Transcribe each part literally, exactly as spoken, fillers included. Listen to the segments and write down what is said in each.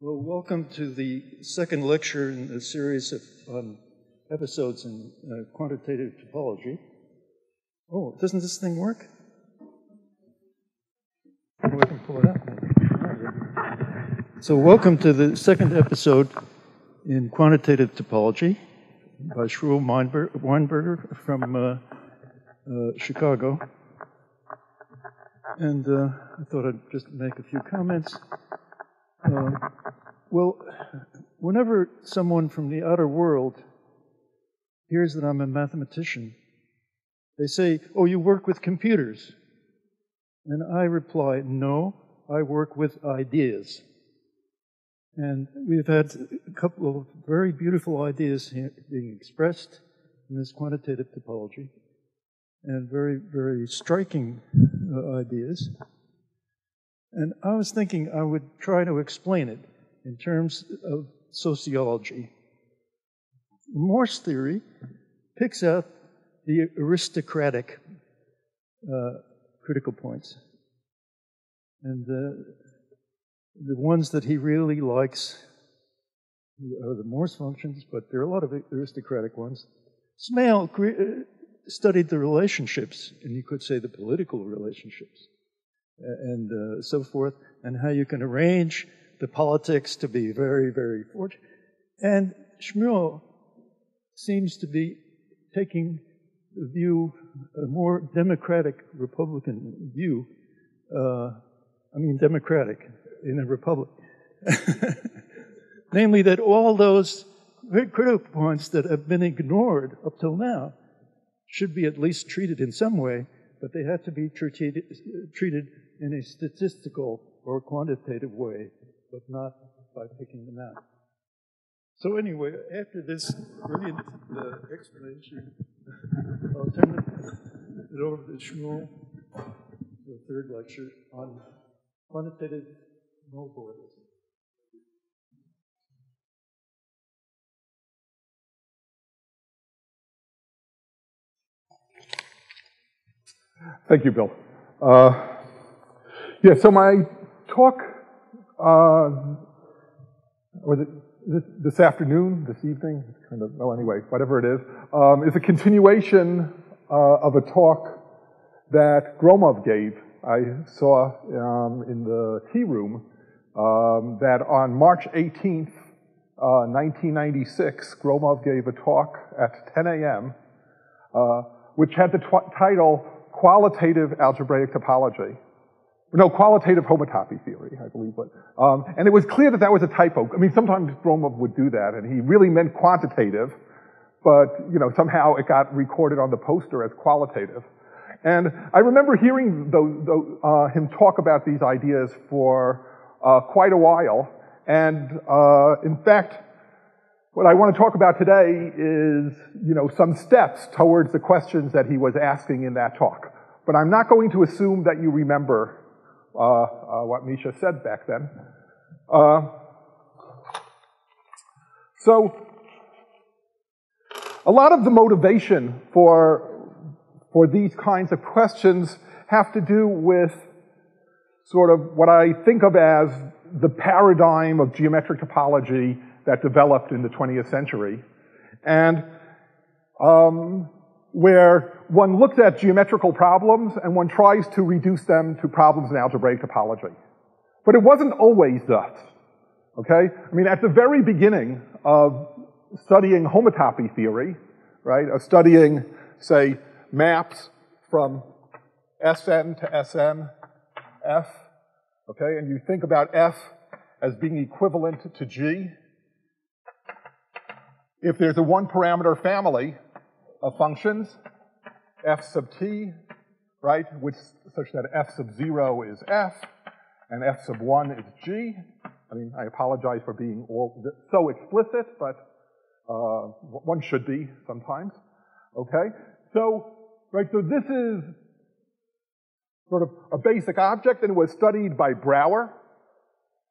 Well, welcome to the second lecture in the series of um, episodes in uh, quantitative topology. Oh, doesn't this thing work? Oh, I can pull it up. So welcome to the second episode in quantitative topology by Shmuel Weinberger from uh, uh, Chicago. And uh, I thought I'd just make a few comments. Uh, well, whenever someone from the outer world hears that I'm a mathematician, they say, "Oh, you work with computers." And I reply, "No, I work with ideas." And we've had a couple of very beautiful ideas here being expressed in this quantitative topology, and very, very striking uh, ideas. And I was thinking I would try to explain it in terms of sociology. Morse theory picks out the aristocratic uh, critical points, and uh, the ones that he really likes are the Morse functions, but there are a lot of aristocratic ones. Smale studied the relationships, and you could say the political relationships, and uh, so forth, and how you can arrange the politics to be very, very fortunate. And Shmuel seems to be taking the view, a more democratic Republican view, uh, I mean democratic in a republic, namely that all those critical points that have been ignored up till now should be at least treated in some way, but they have to be treated, treated in a statistical or quantitative way, but not by picking them out. So anyway, after this brilliant uh, explanation, I'll turn it over to Shmuel for the third lecture on quantitative nullcobordism. Thank you, Bill. Uh, yeah, so my talk uh, or the, this, this afternoon, this evening, kind of, well, anyway, whatever it is, um, is a continuation uh, of a talk that Gromov gave. I saw um, in the tea room um, that on March eighteenth, uh, nineteen ninety-six, Gromov gave a talk at ten A M, uh, which had the title Qualitative Algebraic Topology. No, Qualitative Homotopy Theory, I believe. But, um, and it was clear that that was a typo. I mean, sometimes Gromov would do that, and he really meant quantitative, but, you know, somehow it got recorded on the poster as qualitative. And I remember hearing those, those, uh, him talk about these ideas for uh, quite a while, and uh, in fact, what I want to talk about today is, you know, some steps towards the questions that he was asking in that talk. But I'm not going to assume that you remember uh, uh, what Misha said back then. Uh, so, a lot of the motivation for, for these kinds of questions have to do with sort of what I think of as the paradigm of geometric topology that developed in the twentieth century, and um, where one looked at geometrical problems and one tries to reduce them to problems in algebraic topology. But it wasn't always that, okay? I mean, at the very beginning of studying homotopy theory, right, of studying, say, maps from S N to S N F, okay, and you think about F as being equivalent to G, if there's a one-parameter family of functions, f sub t, right, which such that f sub zero is f, and f sub one is g. I mean, I apologize for being all so explicit, but uh, one should be sometimes. Okay, so right, so this is sort of a basic object, and it was studied by Brouwer.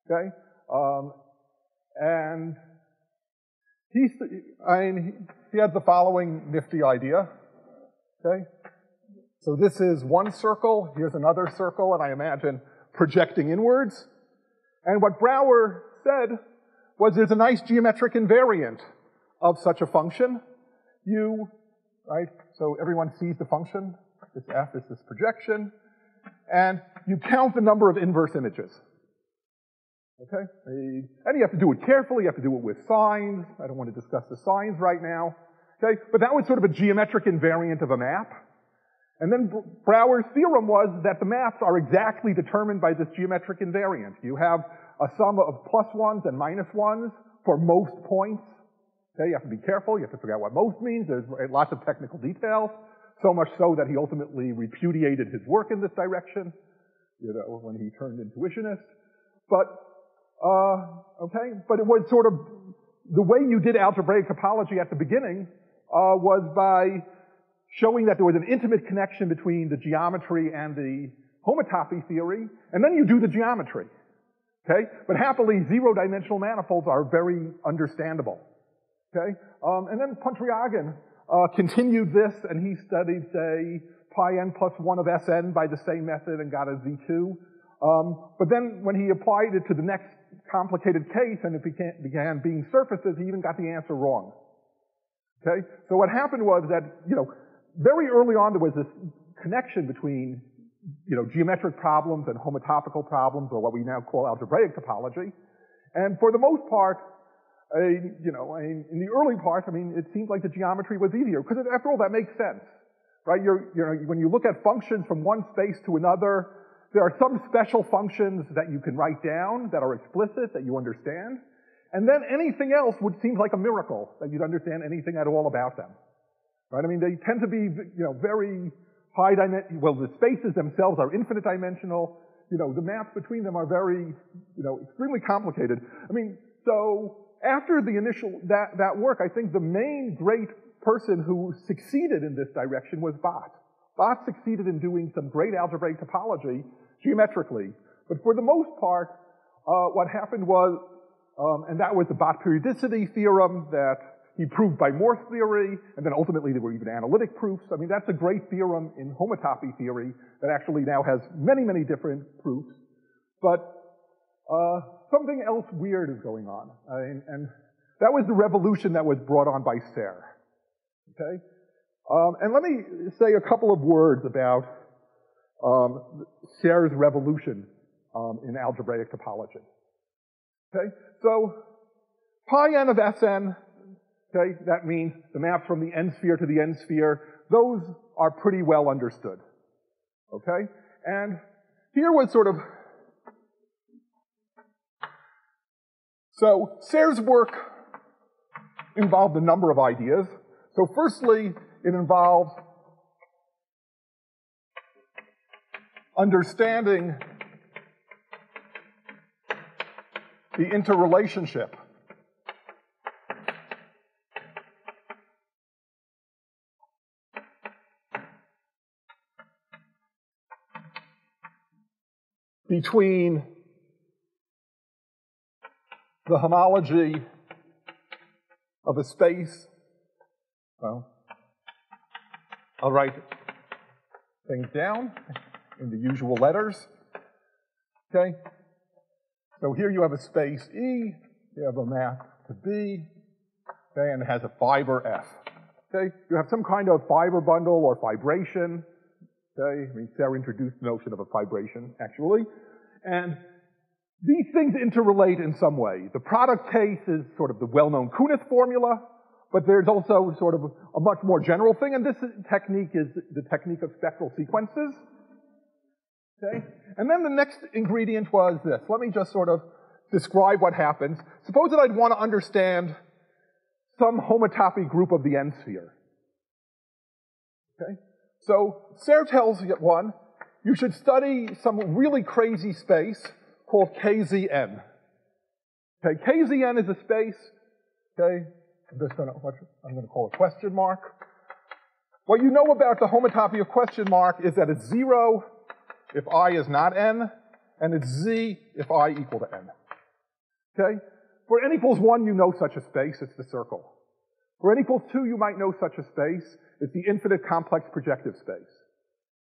Okay, um, and He, I mean, he had the following nifty idea, okay? So this is one circle, here's another circle, and I imagine projecting inwards. And what Brouwer said was there's a nice geometric invariant of such a function. U, right, so everyone sees the function. This F is this projection. And you count the number of inverse images. Okay? And you have to do it carefully. You have to do it with signs. I don't want to discuss the signs right now. Okay? But that was sort of a geometric invariant of a map. And then Brouwer's theorem was that the maps are exactly determined by this geometric invariant. You have a sum of plus ones and minus ones for most points. Okay? You have to be careful. You have to figure out what most means. There's lots of technical details. So much so that he ultimately repudiated his work in this direction, you know, when he turned intuitionist. But, uh, okay, but it was sort of, the way you did algebraic topology at the beginning, uh, was by showing that there was an intimate connection between the geometry and the homotopy theory, and then you do the geometry, okay? But happily, zero-dimensional manifolds are very understandable, okay? Um, and then Pontryagin, Uh, continued this, and he studied, say, pi n plus one of S n by the same method and got a Z two. Um, but then when he applied it to the next complicated case and it began, began being surfaces, he even got the answer wrong. Okay? So what happened was that, you know, very early on there was this connection between, you know, geometric problems and homotopical problems, or what we now call algebraic topology. And for the most part, Uh, you know, I mean, in the early part, I mean, it seemed like the geometry was easier, because after all, that makes sense, right? You're, you know, when you look at functions from one space to another, there are some special functions that you can write down that are explicit, that you understand, and then anything else would seem like a miracle that you'd understand anything at all about them, right? I mean, they tend to be, you know, very high dimension. Well, the spaces themselves are infinite dimensional. You know, the maps between them are very, you know, extremely complicated. I mean, so. After the initial, that, that work, I think the main great person who succeeded in this direction was Bott. Bott succeeded in doing some great algebraic topology geometrically. But for the most part, uh, what happened was, um, and that was the Bott periodicity theorem that he proved by Morse theory, and then ultimately there were even analytic proofs. I mean, that's a great theorem in homotopy theory that actually now has many, many different proofs. But Uh, something else weird is going on. I mean, and that was the revolution that was brought on by Serre. Okay? Um, and let me say a couple of words about um, Serre's revolution um, in algebraic topology. Okay? So, pi n of S n, okay, that means the map from the n sphere to the n sphere, those are pretty well understood. Okay? And here was sort of So, Serre's work involved a number of ideas. So firstly, it involved understanding the interrelationship between the homology of a space, well, I'll write things down in the usual letters, okay? So here you have a space E, you have a map to B, okay, and it has a fiber F, okay? You have some kind of fiber bundle or fibration, okay? I mean, Serre introduced the notion of a fibration, actually, and these things interrelate in some way. The product case is sort of the well-known Kunneth formula, but there's also sort of a much more general thing, and this technique is the technique of spectral sequences. Okay? And then the next ingredient was this. Let me just sort of describe what happens. Suppose that I'd want to understand some homotopy group of the n-sphere. Okay? So Serre tells you one, you should study some really crazy space called K Z n. Okay, K Z n is a space, okay, I'm just gonna, I'm gonna call it question mark. What you know about the homotopy of question mark is that it's zero if I is not n, and it's z if I equal to n. Okay, for n equals one, you know such a space, it's the circle. For n equals two, you might know such a space, it's the infinite complex projective space.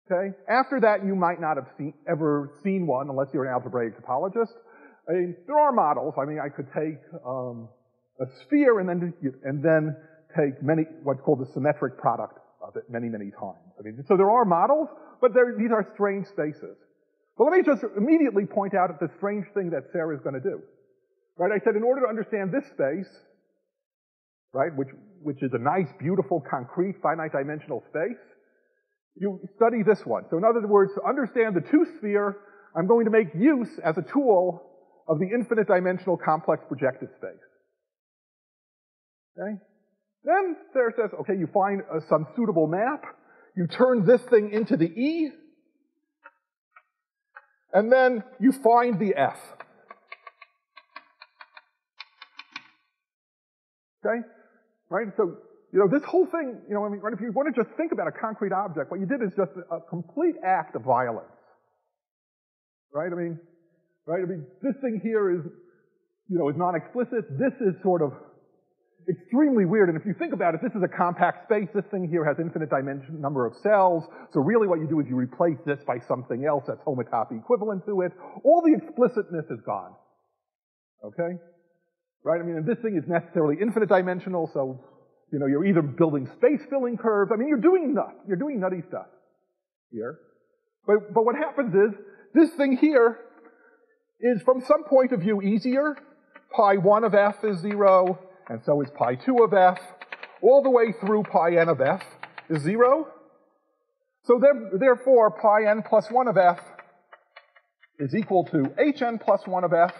Okay? After that, you might not have seen, ever seen one, unless you're an algebraic topologist. in Thor models, I mean, I could take um, a sphere and then and then take many what's called the symmetric product of it many, many times. I mean, so there are models, but these are strange spaces. But let me just immediately point out the strange thing that Serre is going to do. Right? I said in order to understand this space, right, which which is a nice, beautiful, concrete, finite-dimensional space, you study this one. So in other words, to understand the two-sphere, I'm going to make use as a tool of the infinite-dimensional complex projective space. Okay? Then Serre says, okay, you find uh, some suitable map, you turn this thing into the E, and then you find the F. Okay? Right? So, you know, this whole thing, you know, I mean, right, if you want to just think about a concrete object, what you did is just a complete act of violence. Right? I mean, right? I mean, this thing here is, you know, is not explicit. This is sort of extremely weird. And if you think about it, this is a compact space. This thing here has infinite dimension, number of cells. So really what you do is you replace this by something else that's homotopy equivalent to it. All the explicitness is gone. Okay? Right? I mean, and this thing is necessarily infinite dimensional, so, you know, you're either building space-filling curves. I mean, you're doing nuts. You're doing nutty stuff here. But, but what happens is, this thing here is, from some point of view, easier. pi one of f is zero, and so is pi two of f, all the way through pi n of f is zero. So then, therefore, pi n plus one of f is equal to hn plus one of f.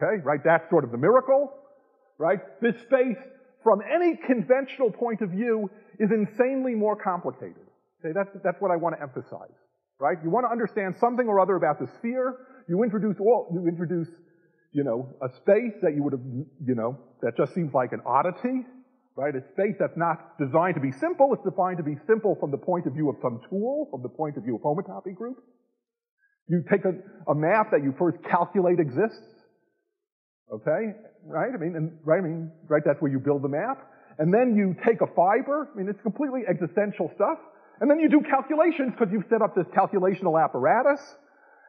Okay, right, that's sort of the miracle, right? This space, from any conventional point of view, is insanely more complicated. Okay, that's, that's what I want to emphasize, right? You want to understand something or other about the sphere, you introduce all, you introduce, you know, a space that you would have, you know, that just seems like an oddity, right? A space that's not designed to be simple, it's defined to be simple from the point of view of some tool, from the point of view of homotopy group. You take a, a map that you first calculate exists. Okay, right? I mean, and, right? I mean, right? That's where you build the map, and then you take a fiber. I mean, it's completely existential stuff, and then you do calculations because you've set up this calculational apparatus,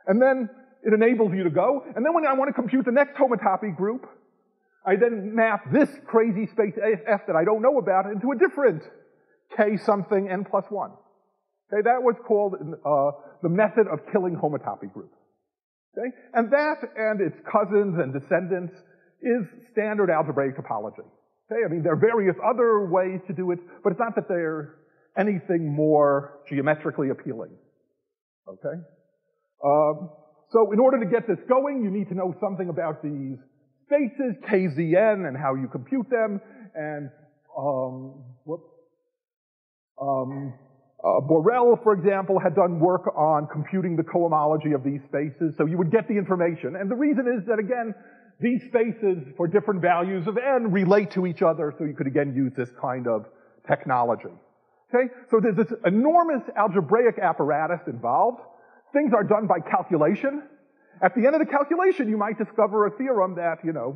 and then it enables you to go. And then when I want to compute the next homotopy group, I then map this crazy space F that I don't know about into a different K something n plus one. Okay, that was called uh, the method of killing homotopy groups. Okay? And that and its cousins and descendants is standard algebraic topology. Okay? I mean, there are various other ways to do it, but it's not that they're anything more geometrically appealing. Okay? Um, so in order to get this going, you need to know something about these spaces, K Z N, and how you compute them, and um, whoops, um, Uh, Borel, for example, had done work on computing the cohomology of these spaces, so you would get the information. And the reason is that, again, these spaces for different values of n relate to each other, so you could, again, use this kind of technology. Okay? So there's this enormous algebraic apparatus involved. Things are done by calculation. At the end of the calculation, you might discover a theorem that, you know,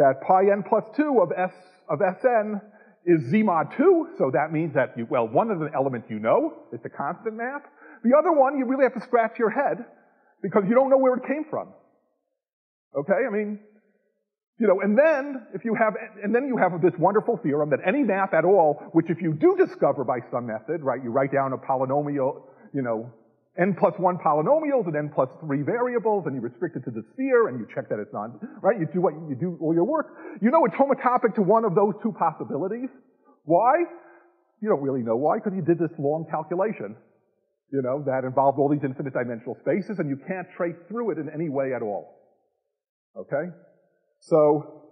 that pi n plus two of S, of S n is Z mod two, so that means that, you, well, one of the elements you know, it's a constant map. The other one, you really have to scratch your head because you don't know where it came from. Okay, I mean, you know, and then if you have, and then you have this wonderful theorem that any map at all, which if you do discover by some method, right, you write down a polynomial, you know, n plus one polynomials and n plus three variables, and you restrict it to the sphere, and you check that it's not, right? You do what you do all your work. You know it's homotopic to one of those two possibilities. Why? You don't really know why, because you did this long calculation, you know, that involved all these infinite dimensional spaces, and you can't trace through it in any way at all. Okay? So,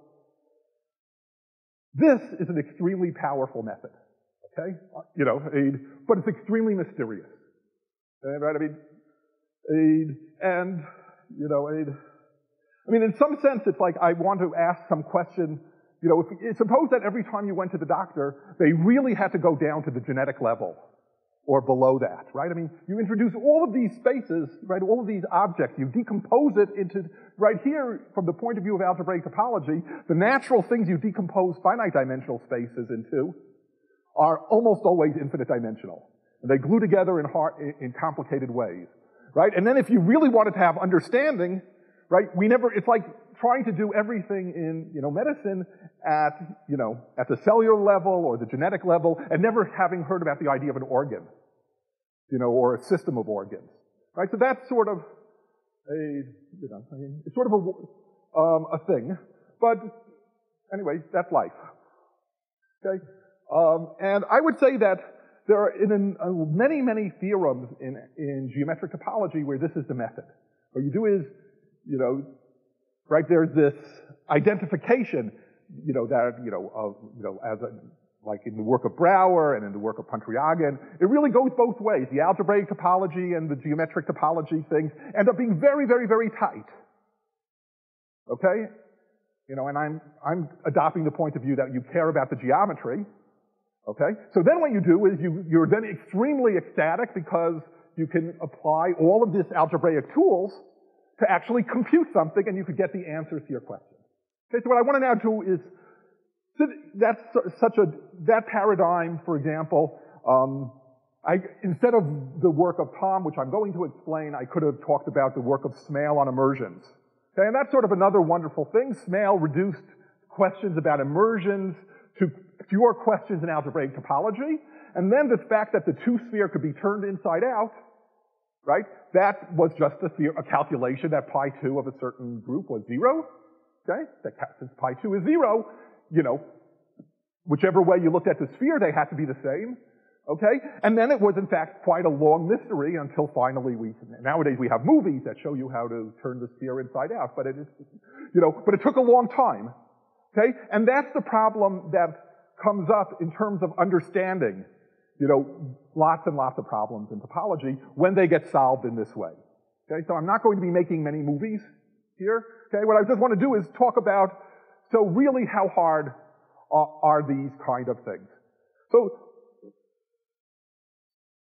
this is an extremely powerful method. Okay? You know, but it's extremely mysterious. Right, I mean, and, you know, I mean, in some sense, it's like I want to ask some question, you know, if, suppose that every time you went to the doctor, they really had to go down to the genetic level or below that, right? I mean, you introduce all of these spaces, right, all of these objects, you decompose it into, right here, from the point of view of algebraic topology, the natural things you decompose finite-dimensional spaces into are almost always infinite-dimensional. And they glue together in, hard, in complicated ways. right? And then if you really wanted to have understanding, right, we never, it's like trying to do everything in, you know, medicine at, you know, at the cellular level or the genetic level and never having heard about the idea of an organ, you know, or a system of organs, right? So that's sort of a, you know, I mean, it's sort of a, um, a thing, but anyway, that's life, okay? Um, and I would say that there are in, in uh, many, many theorems in, in geometric topology where this is the method. What you do is, you know, right, there's this identification, you know, that, you know, of, you know, as a, like in the work of Brouwer and in the work of Pontryagin, it really goes both ways. The algebraic topology and the geometric topology things end up being very, very, very tight. Okay? You know, and I'm, I'm adopting the point of view that you care about the geometry. Okay? So then what you do is you, you're then extremely ecstatic because you can apply all of this algebraic tools to actually compute something and you could get the answers to your question. Okay, so what I want to now do is, that's such a, that paradigm, for example, um, I, instead of the work of Thom, which I'm going to explain, I could have talked about the work of Smale on immersions. Okay, and that's sort of another wonderful thing. Smale reduced questions about immersions to pure questions in algebraic topology, and then the fact that the two-sphere could be turned inside out, right? That was just a, theor- a calculation that pi two of a certain group was zero, okay? That since pi two is zero, you know, whichever way you looked at the sphere, they had to be the same, okay? And then it was, in fact, quite a long mystery until finally we, nowadays we have movies that show you how to turn the sphere inside out, but it is, you know, but it took a long time, okay? And that's the problem that comes up in terms of understanding, you know, lots and lots of problems in topology when they get solved in this way, okay? So I'm not going to be making many movies here, okay? What I just want to do is talk about, so really how hard are these kind of things? So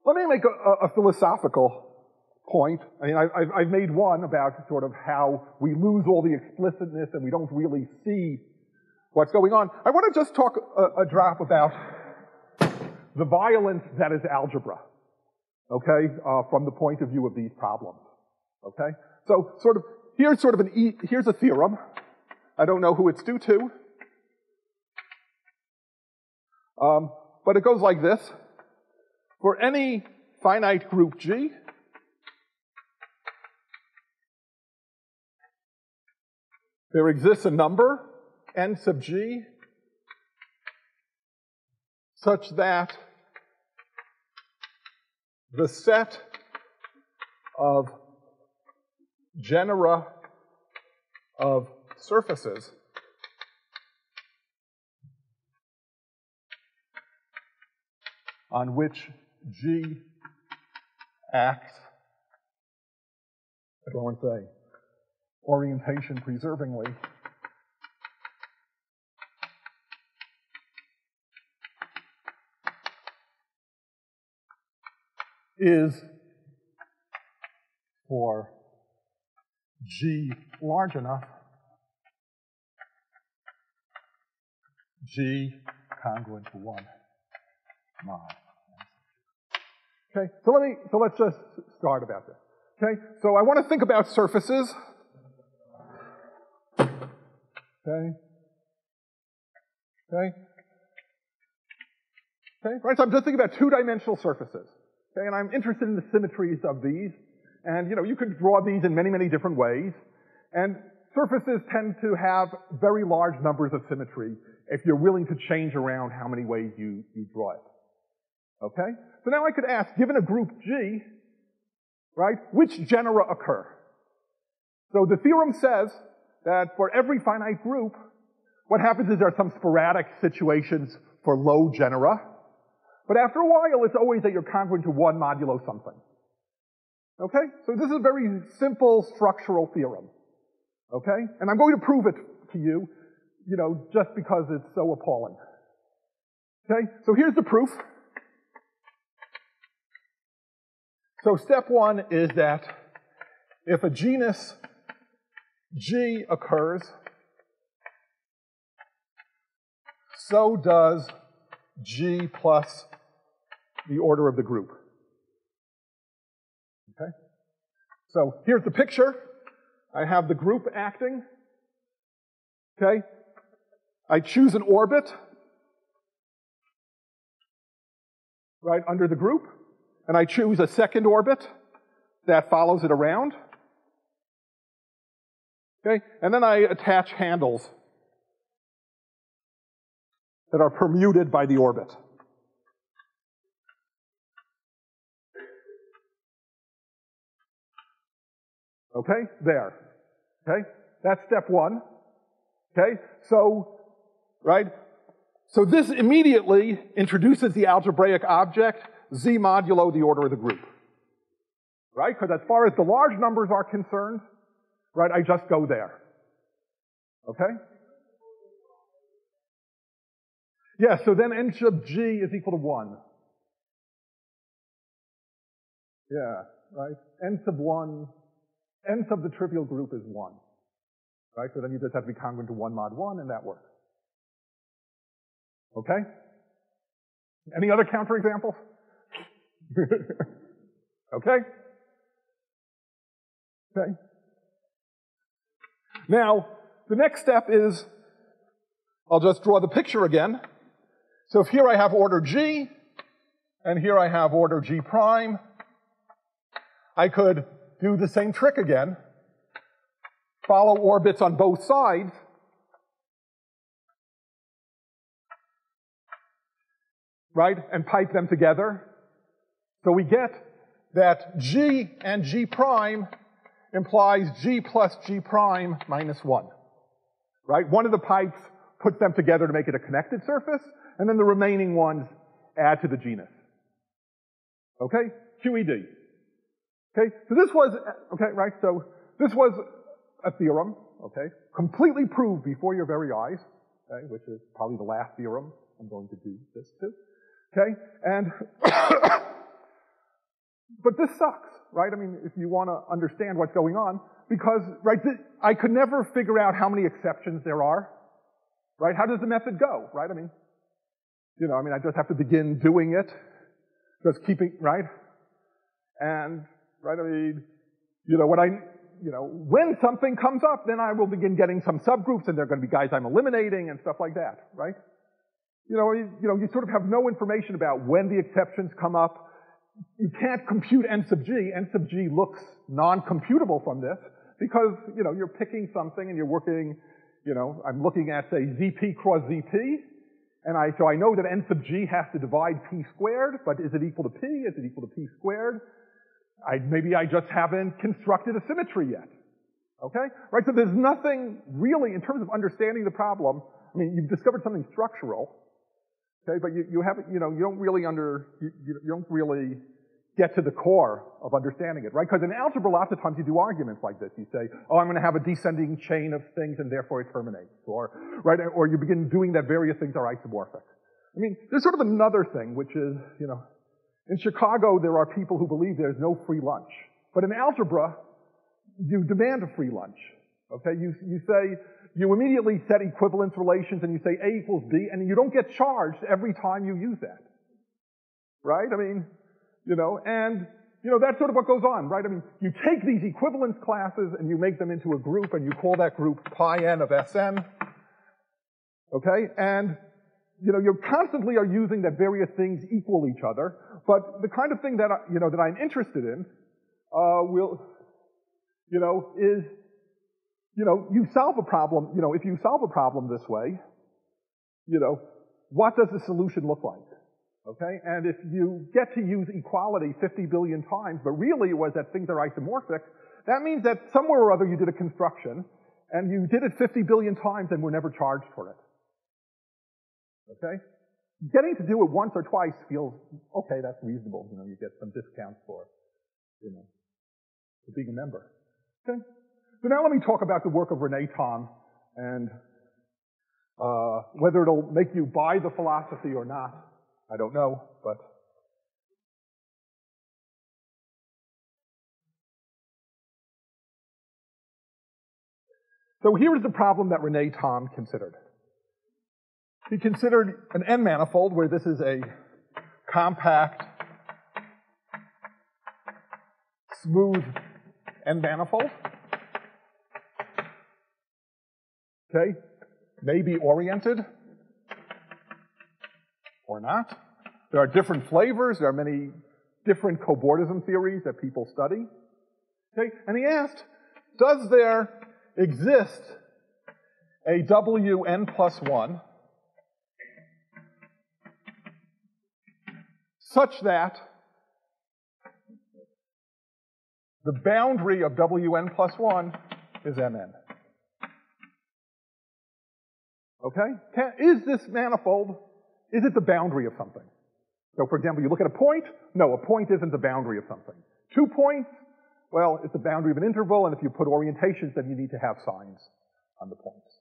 let me make a, a philosophical point. I mean, I, I've made one about sort of how we lose all the explicitness and we don't really see what's going on. I want to just talk a, a drop about the violence that is algebra, okay, uh, from the point of view of these problems, okay? So sort of, here's sort of an, e, here's a theorem. I don't know who it's due to, um, but it goes like this. For any finite group G, there exists a number, n sub G, such that the set of genera of surfaces on which G acts, I don't want to say, orientation preservingly, is for G large enough G congruent to one mod. Okay, so let me, so let's just start about this. Okay, so I want to think about surfaces. Okay. Okay. Okay, right, so I'm just thinking about two-dimensional surfaces. Okay, and I'm interested in the symmetries of these. And, you know, you could draw these in many, many different ways. And surfaces tend to have very large numbers of symmetry if you're willing to change around how many ways you, you draw it. Okay? So now I could ask, given a group G, right, which genera occur? So the theorem says that for every finite group, what happens is there are some sporadic situations for low genera. But after a while, it's always that you're congruent to one modulo something. Okay? So this is a very simple structural theorem. Okay? And I'm going to prove it to you, you know, just because it's so appalling. Okay? So here's the proof. So step one is that if a genus G occurs, so does G plus the order of the group. Okay? So here's the picture. I have the group acting. Okay? I choose an orbit, right, under the group, and I choose a second orbit that follows it around. Okay? And then I attach handles that are permuted by the orbit. Okay? There. Okay? That's step one. Okay? So, right? So this immediately introduces the algebraic object, Z modulo the order of the group. Right? Because as far as the large numbers are concerned, right, I just go there. Okay? Yeah, so then n sub g is equal to one. Yeah, right? N sub one, n sub the trivial group is one. Right? So then you just have to be congruent to one mod one, and that works. Okay? Any other counterexamples? Okay? Okay. Now, the next step is, I'll just draw the picture again. So if here I have order G, and here I have order G prime, I could do the same trick again, follow orbits on both sides, right, and pipe them together. So we get that G and G prime implies G plus G prime minus one, right? One of the pipes puts them together to make it a connected surface, and then the remaining ones add to the genus. Okay? Q E D. Okay? So this was, okay, right, so this was a theorem, okay, completely proved before your very eyes, okay, which is probably the last theorem I'm going to do this to. Okay? And, but this sucks, right? I mean, if you want to understand what's going on, because, right, I could never figure out how many exceptions there are, right? How does the method go, right? I mean, you know, I mean, I just have to begin doing it, just keeping, right? And, right, I mean, you know, when I, you know, when something comes up, then I will begin getting some subgroups, and there are going to be guys I'm eliminating and stuff like that, right? You know, you, you know, you sort of have no information about when the exceptions come up. You can't compute n sub g. N sub g looks non-computable from this because, you know, you're picking something and you're working, you know, I'm looking at, say, zp cross zp, and I, so I know that n sub g has to divide p squared, but is it equal to p? Is it equal to p squared? I, maybe I just haven't constructed a symmetry yet. Okay? Right, so there's nothing really, in terms of understanding the problem, I mean, you've discovered something structural, okay, but you, you haven't, you know, you don't really under, you, you don't really get to the core of understanding it, right? Because in algebra, lots of times you do arguments like this. You say, oh, I'm going to have a descending chain of things and therefore it terminates, or, right, or you begin doing that various things are isomorphic. I mean, there's sort of another thing, which is, you know, in Chicago, there are people who believe there's no free lunch. But in algebra, you demand a free lunch, okay? You, you say, you immediately set equivalence relations and you say A equals B, and you don't get charged every time you use that, right? I mean, you know, and, you know, that's sort of what goes on, right? I mean, you take these equivalence classes and you make them into a group and you call that group pi n of S N, okay? And, you know, you constantly are using that various things equal each other, but the kind of thing that, I, you know, that I'm interested in, uh, will, you know, is, you know, you solve a problem, you know, if you solve a problem this way, you know, what does the solution look like? Okay? And if you get to use equality fifty billion times, but really it was that things are isomorphic, that means that somewhere or other you did a construction, and you did it fifty billion times and were never charged for it. Okay? Getting to do it once or twice feels, okay, that's reasonable. You know, you get some discounts for, you know, for being a member. Okay? So now let me talk about the work of René Thom and uh, whether it'll make you buy the philosophy or not, I don't know, but. So here's the problem that René Thom considered. He considered an N-manifold where this is a compact, smooth and manifold. Okay, may be oriented or not. There are different flavors. There are many different cobordism theories that people study. Okay, and he asked, does there exist a W n plus one such that the boundary of W n plus one is M n? Okay? Can, is this manifold, is it the boundary of something? So, for example, you look at a point. No, a point isn't the boundary of something. Two points, well, it's the boundary of an interval, and if you put orientations, then you need to have signs on the points.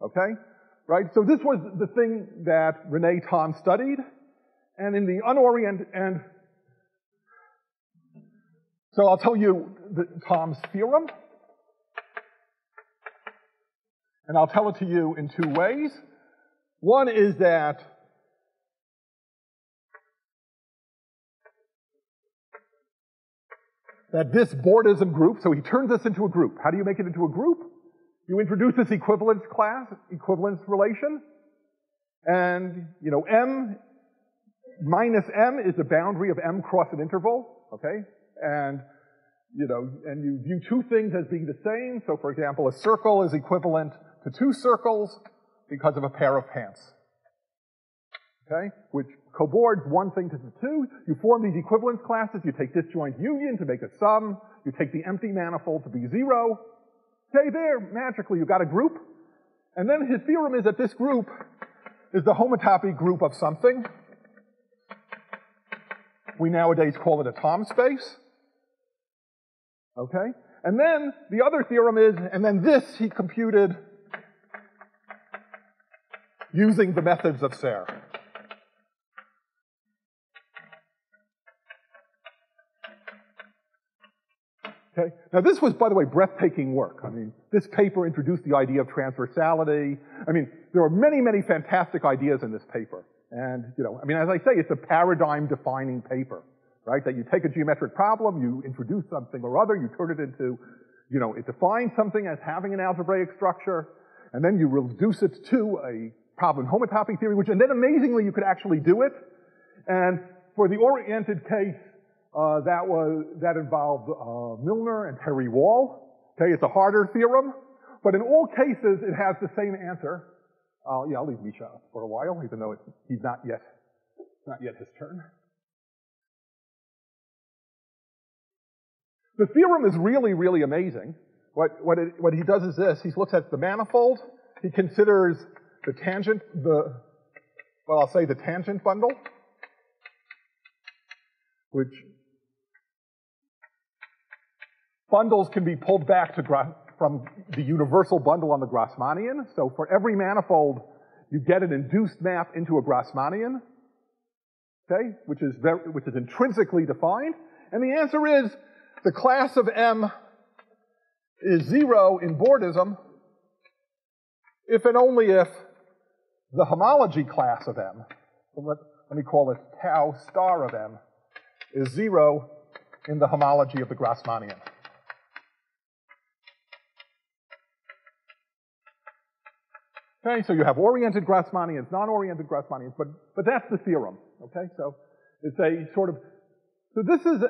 Okay? Right? So this was the thing that René Thom studied, and in the unorient, and so I'll tell you the, Thom's theorem. And I'll tell it to you in two ways. One is that that this Bordism group, so he turned this into a group. How do you make it into a group? You introduce this equivalence class, equivalence relation, and you know M minus M is the boundary of M cross an interval, okay? And you know, and you view two things as being the same. So, for example, a circle is equivalent to two circles because of a pair of pants. Okay? Which cobords one thing to the two. You form these equivalence classes. You take disjoint union to make a sum. You take the empty manifold to be zero. Okay, there, magically, you've got a group. And then his theorem is that this group is the homotopy group of something. We nowadays call it a Thom space. Okay? And then the other theorem is, and then this he computed using the methods of Serre. Okay? Now this was, by the way, breathtaking work. I mean, this paper introduced the idea of transversality. I mean, there are many, many fantastic ideas in this paper. And, you know, I mean, as I say, it's a paradigm-defining paper. Right? That you take a geometric problem, you introduce something or other, you turn it into, you know, it defines something as having an algebraic structure, and then you reduce it to a problem homotopy theory, which, and then amazingly, you could actually do it. And for the oriented case, uh, that was, that involved, uh, Milnor and Harry Wall. Okay, it's a harder theorem, but in all cases, it has the same answer. Uh, yeah, I'll leave Misha for a while, even though it's, he's not yet, not yet his turn. The theorem is really, really amazing. What, what, it, what he does is this. He looks at the manifold. He considers the tangent, the, well, I'll say the tangent bundle, which bundles can be pulled back to, from the universal bundle on the Grassmannian. So for every manifold, you get an induced map into a Grassmannian, okay, which is, very, which is intrinsically defined. And the answer is, the class of M is zero in Bordism if and only if the homology class of M, so let, let me call it tau star of M, is zero in the homology of the Grassmannian. Okay, so you have oriented Grassmannians, non-oriented Grassmannians, but, but that's the theorem, okay? So it's a sort of, so this is,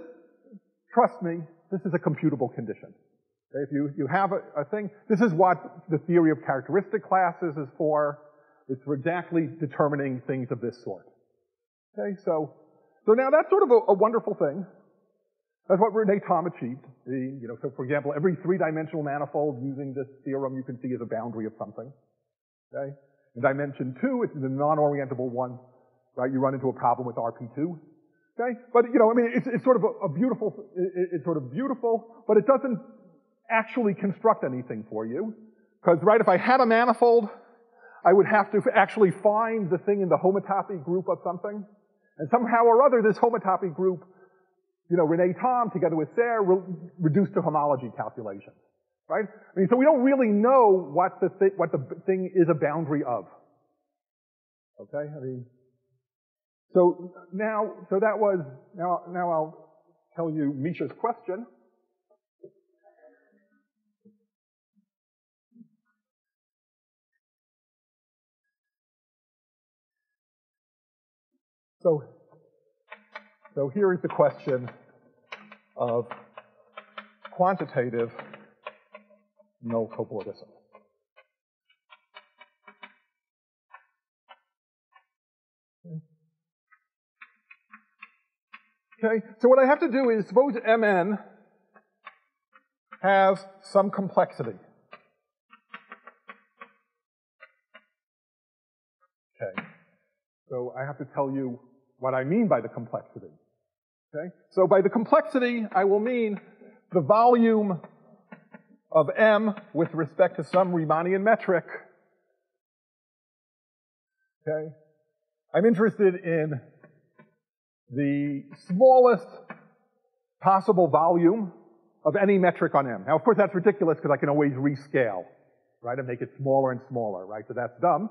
trust me, this is a computable condition. Okay, if you, you have a, a thing, this is what the theory of characteristic classes is for. It's for exactly determining things of this sort. Okay, so, so now that's sort of a, a wonderful thing. That's what René Thom achieved. The, you know, so for example, every three-dimensional manifold using this theorem you can see is a boundary of something. Okay? In dimension two, it's the non-orientable one, right? You run into a problem with R P two. Okay? But, you know, I mean, it's, it's sort of a, a beautiful, it, it's sort of beautiful, but it doesn't actually construct anything for you. Because, right, if I had a manifold, I would have to actually find the thing in the homotopy group of something. And somehow or other, this homotopy group, you know, René Thom, together with Serre, re reduced to homology calculations. Right? I mean, so we don't really know what the, thi what the thing is a boundary of. Okay? I mean, So now, so that was, now, now I'll tell you Misha's question. So, so here is the question of quantitative nullcobordism. Okay, so what I have to do is suppose M N has some complexity. Okay, so I have to tell you what I mean by the complexity. Okay, so by the complexity, I will mean the volume of M with respect to some Riemannian metric. Okay, I'm interested in the smallest possible volume of any metric on M. Now, of course, that's ridiculous because I can always rescale, right, and make it smaller and smaller, right? So that's dumb.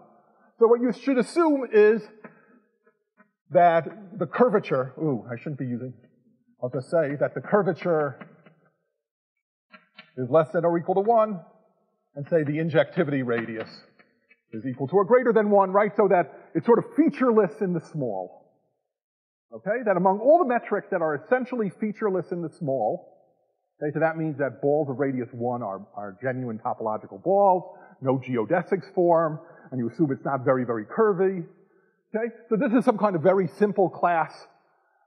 So what you should assume is that the curvature, ooh, I shouldn't be using, I'll just say that the curvature is less than or equal to one, and say the injectivity radius is equal to or greater than one, right? So that it's sort of featureless in the small. Okay, that among all the metrics that are essentially featureless in the small, okay, so that means that balls of radius one are, are genuine topological balls, no geodesics form, and you assume it's not very, very curvy. Okay, so this is some kind of very simple class,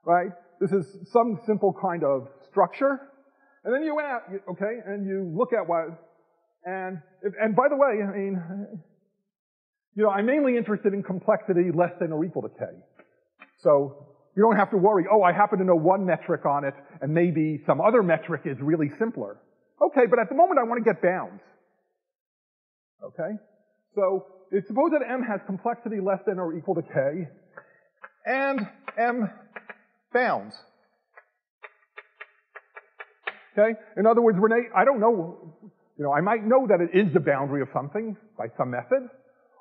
right? This is some simple kind of structure. And then you went out, okay, and you look at what, and, and by the way, I mean, you know, I'm mainly interested in complexity less than or equal to K. So you don't have to worry, oh, I happen to know one metric on it, and maybe some other metric is really simpler. Okay, but at the moment I want to get bounds. Okay? So it's supposed that M has complexity less than or equal to K, and M bounds. Okay? In other words, René, I don't know, you know, I might know that it is the boundary of something by some method,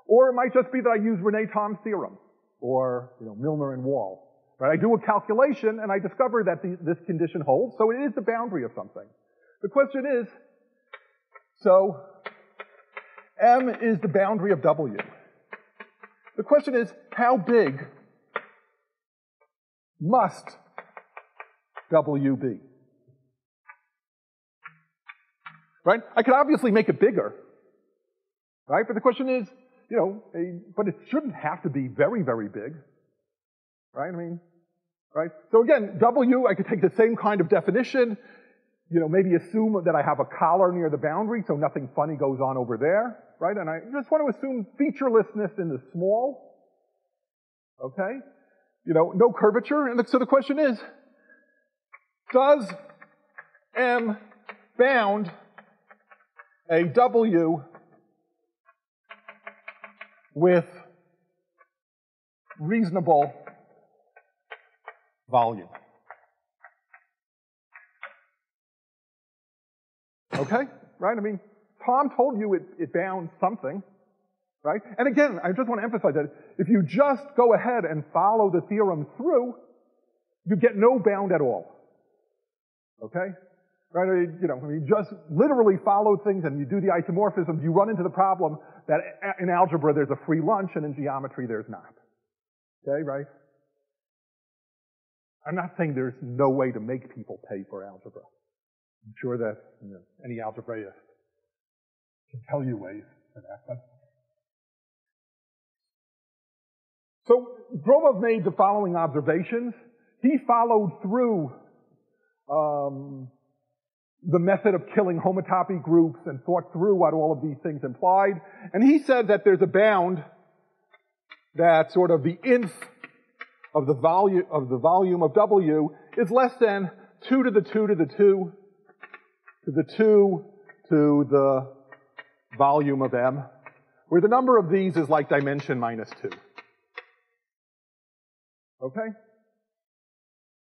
or it might just be that I use René Thom's theorem, or, you know, Milnor and Wall. Right? I do a calculation and I discover that the, this condition holds, so it is the boundary of something. The question is, so M is the boundary of W. The question is, how big must W be? Right? I could obviously make it bigger, right? But the question is, you know, a, but it shouldn't have to be very, very big, right? I mean, right? So again, W, I could take the same kind of definition, you know, maybe assume that I have a collar near the boundary, so nothing funny goes on over there, right? And I just want to assume featurelessness in the small, okay? You know, no curvature. And so the question is, does M bound a W with reasonable volume? Okay, right? I mean, Tom told you it, it bounds something, right? And again, I just want to emphasize that if you just go ahead and follow the theorem through, you get no bound at all, okay? Right? You know, you just literally follow things and you do the isomorphisms, you run into the problem that in algebra there's a free lunch and in geometry there's not. Okay, right? I'm not saying there's no way to make people pay for algebra. I'm sure that, you know, any algebraist can tell you ways for that. But so Gromov made the following observations. He followed through um, the method of killing homotopy groups and thought through what all of these things implied. And he said that there's a bound that sort of the inf of the volume of the volume of W is less than two to the two to the two to the two to the volume of M, where the number of these is like dimension minus two. Okay?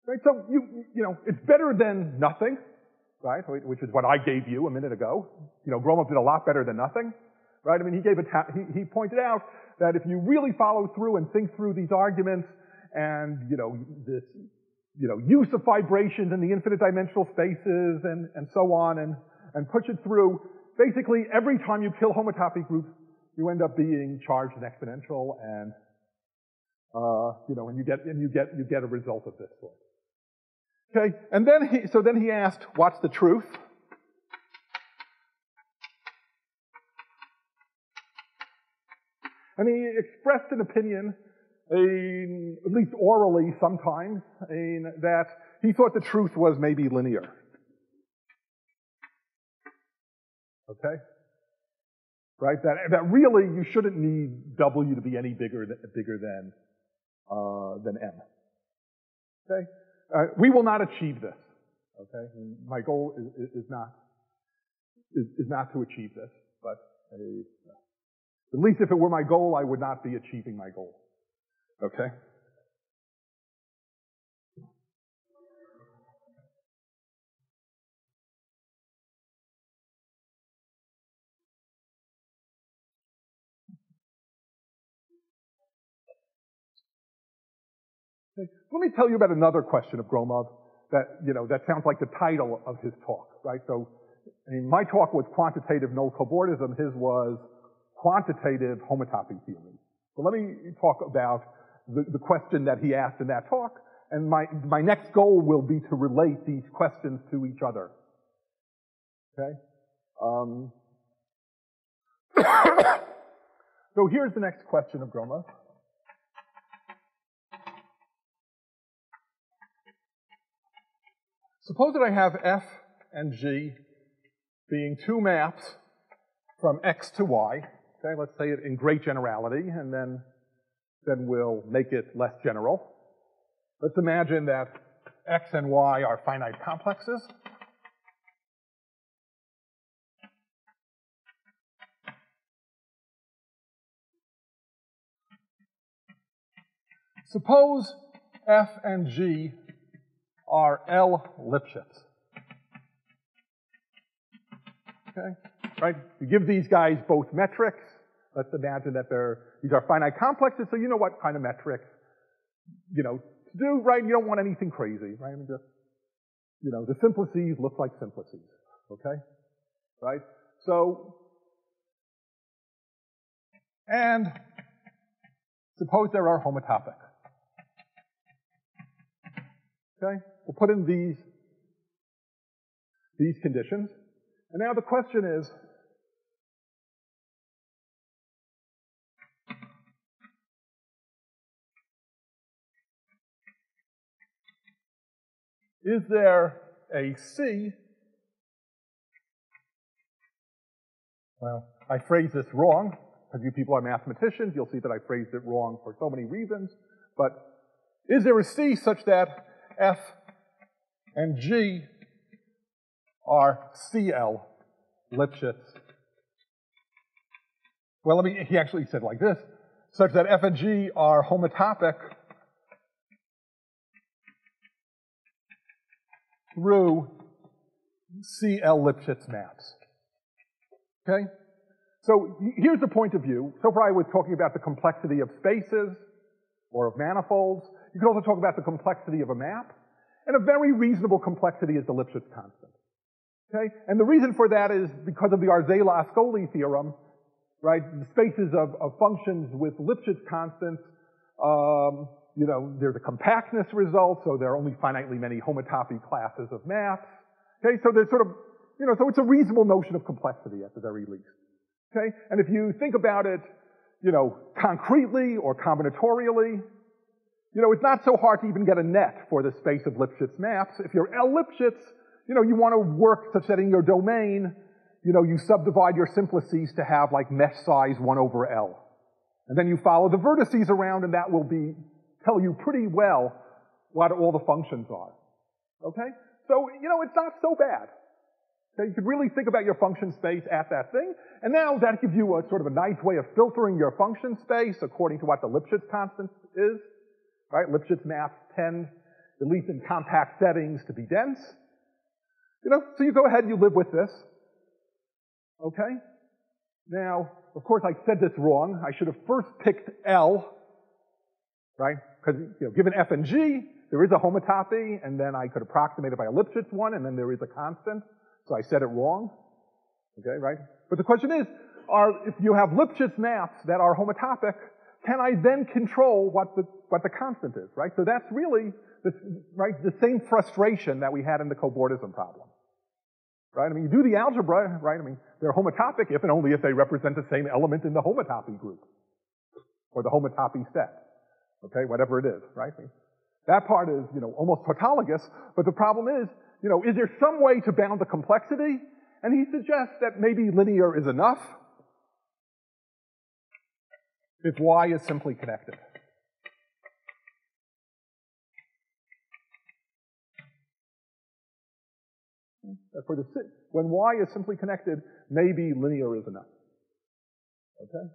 Right, so you you know, it's better than nothing, right, which is what I gave you a minute ago. You know, Gromov did a lot better than nothing, right? I mean, he gave it, he, he pointed out that if you really follow through and think through these arguments and, you know, this, you know, use of vibrations in the infinite dimensional spaces and, and so on and, and push it through, basically every time you kill homotopy groups, you end up being charged an exponential and uh, you know, and you get and you get you get a result of this sort. Okay, and then he so then he asked, what's the truth? And he expressed an opinion, in, at least orally sometimes, in that he thought the truth was maybe linear. Okay? Right? That, that really you shouldn't need W to be any bigger than, bigger than, uh, than M. Okay? Uh, we will not achieve this. Okay? And my goal is, is not, is, is not to achieve this, but a, uh, at least if it were my goal, I would not be achieving my goal. Okay? Okay. Let me tell you about another question of Gromov that, you know, that sounds like the title of his talk, right? So, I mean, my talk was Quantitative Nullcobordism. His was Quantitative Homotopy Theory. So let me talk about the, the question that he asked in that talk, and my, my next goal will be to relate these questions to each other. Okay? Um, so here's the next question of Gromov. Suppose that I have F and G being two maps from X to Y. Okay, let's say it in great generality, and then, then we'll make it less general. Let's imagine that X and Y are finite complexes. Suppose F and G are L Lipschitz. Okay, right? You give these guys both metrics. Let's imagine that they're, these are finite complexes, so you know what kind of metrics, you know, to do, right? You don't want anything crazy, right? I mean, just, you know, the simplices look like simplices, okay? Right? So, and suppose there are homotopic. Okay? We'll put in these, these conditions. And now the question is, is there a C? Well, I phrased this wrong, because you people are mathematicians, you'll see that I phrased it wrong for so many reasons, but is there a C such that F and G are C L Lipschitz? Well, let me, he actually said like this, such that F and G are homotopic through C L Lipschitz maps. Okay? So here's the point of view. So far I was talking about the complexity of spaces or of manifolds. You can also talk about the complexity of a map. And a very reasonable complexity is the Lipschitz constant. Okay? And the reason for that is because of the Arzela-Ascoli theorem, right? The spaces of, of functions with Lipschitz constants, um, you know, there's a compactness result, so there are only finitely many homotopy classes of maps. Okay, so there's sort of, you know, so it's a reasonable notion of complexity at the very least. Okay, and if you think about it, you know, concretely or combinatorially, you know, it's not so hard to even get a net for the space of Lipschitz maps. If you're L Lipschitz, you know, you want to work such that in your domain, you know, you subdivide your simplices to have like mesh size one over L. And then you follow the vertices around, and that will be tell you pretty well what all the functions are, okay? So, you know, it's not so bad. Okay, you could really think about your function space at that thing, and now that gives you a sort of a nice way of filtering your function space according to what the Lipschitz constant is, right? Lipschitz maps tend, at least in compact settings, to be dense. You know, so you go ahead and you live with this, okay? Now, of course, I said this wrong. I should have first picked L, right? Because, you know, given F and G, there is a homotopy, and then I could approximate it by a Lipschitz one, and then there is a constant. So I said it wrong. Okay, right? But the question is, are, if you have Lipschitz maps that are homotopic, can I then control what the, what the constant is, right? So that's really the, right, the same frustration that we had in the cobordism problem, right? I mean, you do the algebra, right? I mean, they're homotopic if and only if they represent the same element in the homotopy group or the homotopy set, okay, whatever it is, right? I mean, that part is, you know, almost tautologous, but the problem is, you know, is there some way to bound the complexity? And he suggests that maybe linear is enough if Y is simply connected. For the, when Y is simply connected, maybe linear is enough. Okay?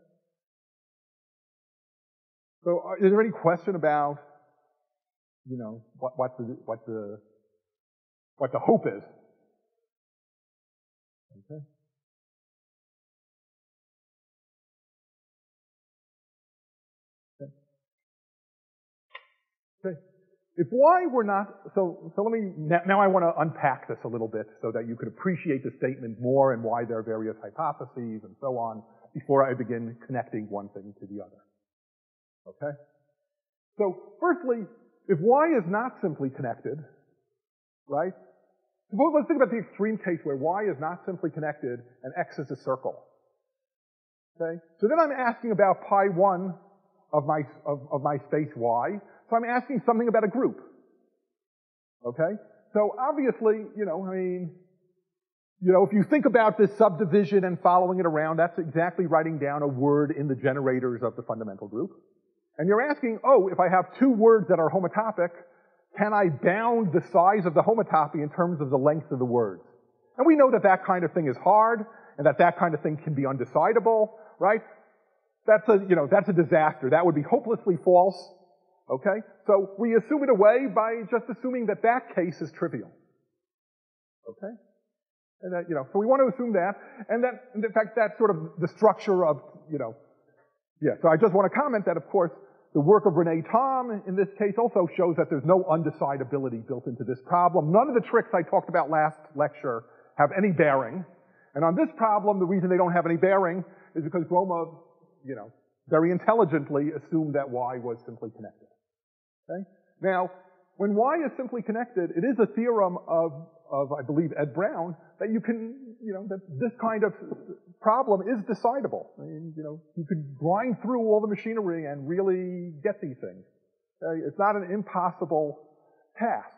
So is there any question about, you know, what, what the, what the, what the hope is? Okay. Okay. Okay. If Y were not, so, so let me, now I want to unpack this a little bit so that you could appreciate the statement more and why there are various hypotheses and so on before I begin connecting one thing to the other. Okay? So, firstly, if Y is not simply connected, right? Well, let's think about the extreme case where Y is not simply connected and X is a circle. Okay? So then I'm asking about pi one of my, of, of my space Y. So I'm asking something about a group. Okay? So obviously, you know, I mean, you know, if you think about this subdivision and following it around, that's exactly writing down a word in the generators of the fundamental group. And you're asking, oh, if I have two words that are homotopic, can I bound the size of the homotopy in terms of the length of the words? And we know that that kind of thing is hard, and that that kind of thing can be undecidable, right? That's a, you know, that's a disaster. That would be hopelessly false, okay? So we assume it away by just assuming that that case is trivial, okay? And that, you know, so we want to assume that, and that, in fact, that's sort of the structure of, you know, yeah, so I just want to comment that, of course, the work of René Thom in this case also shows that there's no undecidability built into this problem. None of the tricks I talked about last lecture have any bearing. And on this problem, the reason they don't have any bearing is because Gromov, you know, very intelligently assumed that Y was simply connected. Okay? Now, when Y is simply connected, it is a theorem of, of, I believe, Ed Brown, that you can, you know, that this kind of problem is decidable. I mean, you know, you could grind through all the machinery and really get these things. Okay? It's not an impossible task.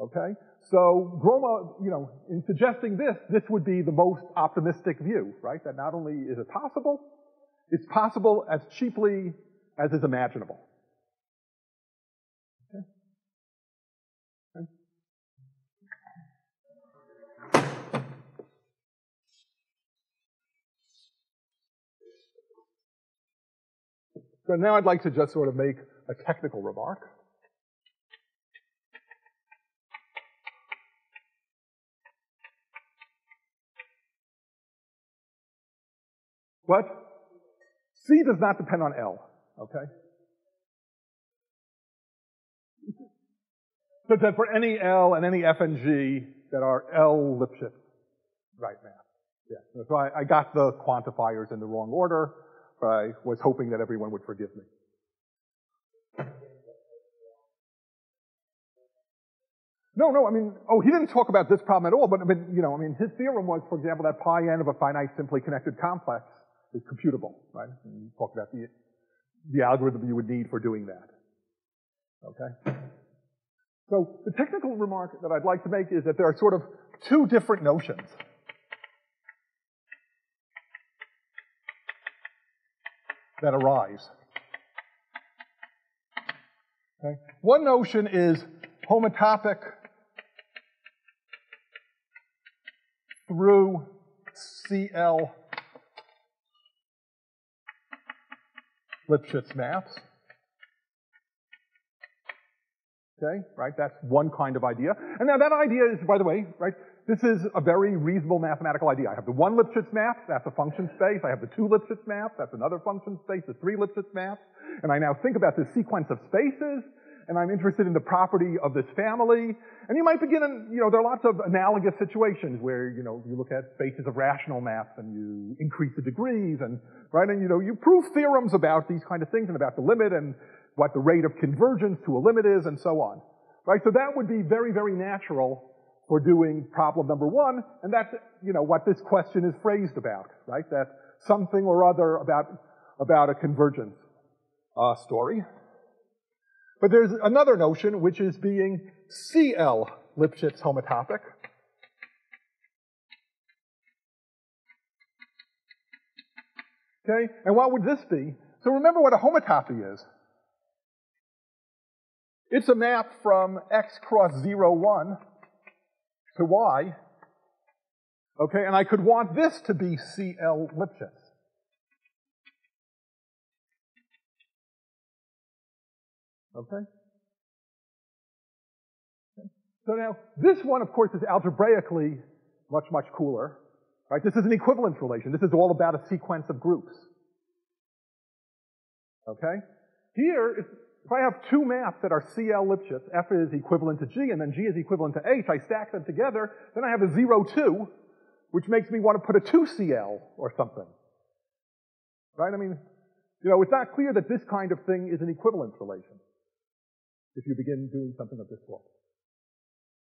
Okay? So Gromov, you know, in suggesting this, this would be the most optimistic view, right? That not only is it possible, it's possible as cheaply as is imaginable. So now I'd like to just sort of make a technical remark. What? C does not depend on L, okay? So that for any L and any F and G that are L Lipschitz right now. Yeah, that's why I got the quantifiers in the wrong order. I was hoping that everyone would forgive me. No, no, I mean, oh, he didn't talk about this problem at all, but, but, you know, I mean, his theorem was, for example, that pi n of a finite simply connected complex is computable, right? And he talked about the, the algorithm you would need for doing that. Okay? So the technical remark that I'd like to make is that there are sort of two different notions. That arrives. Okay. One notion is homotopic through C L Lipschitz maps. Okay, right? That's one kind of idea. And now that idea is, by the way, right? This is a very reasonable mathematical idea. I have the one Lipschitz map, that's a function space. I have the two Lipschitz maps, that's another function space, the three Lipschitz maps. And I now think about this sequence of spaces, and I'm interested in the property of this family. And you might begin, in, you know, there are lots of analogous situations where, you know, you look at spaces of rational maps and you increase the degrees and, right, and, you know, you prove theorems about these kind of things and about the limit and what the rate of convergence to a limit is and so on, right? So that would be very, very natural for doing problem number one, and that's, you know, what this question is phrased about, right? That's something or other about, about a convergence uh, story. But there's another notion, which is being C L Lipschitz homotopic. Okay, and what would this be? So remember what a homotopy is. It's a map from x cross zero, one to y, okay, and I could want this to be C L Lipschitz. Okay? So now, this one, of course, is algebraically much, much cooler, right? This is an equivalence relation. This is all about a sequence of groups, okay? Here, it's, if I have two maps that are C L Lipschitz, F is equivalent to G, and then G is equivalent to H, I stack them together, then I have a zero, two, which makes me want to put a two C L or something, right? I mean, you know, it's not clear that this kind of thing is an equivalence relation if you begin doing something of this sort.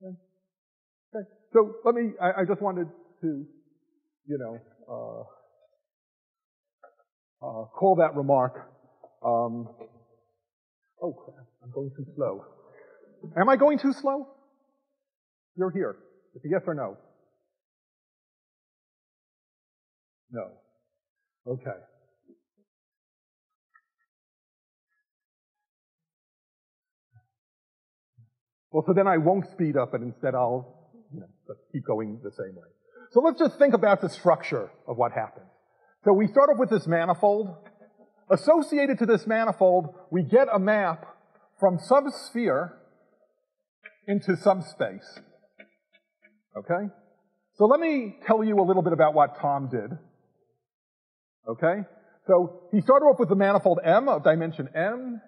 Okay. Okay. So let me, I, I just wanted to, you know, uh, uh, call that remark. Um, oh, crap, I'm going too slow. Am I going too slow? You're here. It's a yes or no. No. Okay. Well, so then I won't speed up, and instead I'll, you know, keep going the same way. So let's just think about the structure of what happens. So we start off with this manifold. Associated to this manifold, we get a map from some sphere into some space. Okay? So let me tell you a little bit about what Thom did. Okay? So he started off with the manifold M of dimension M.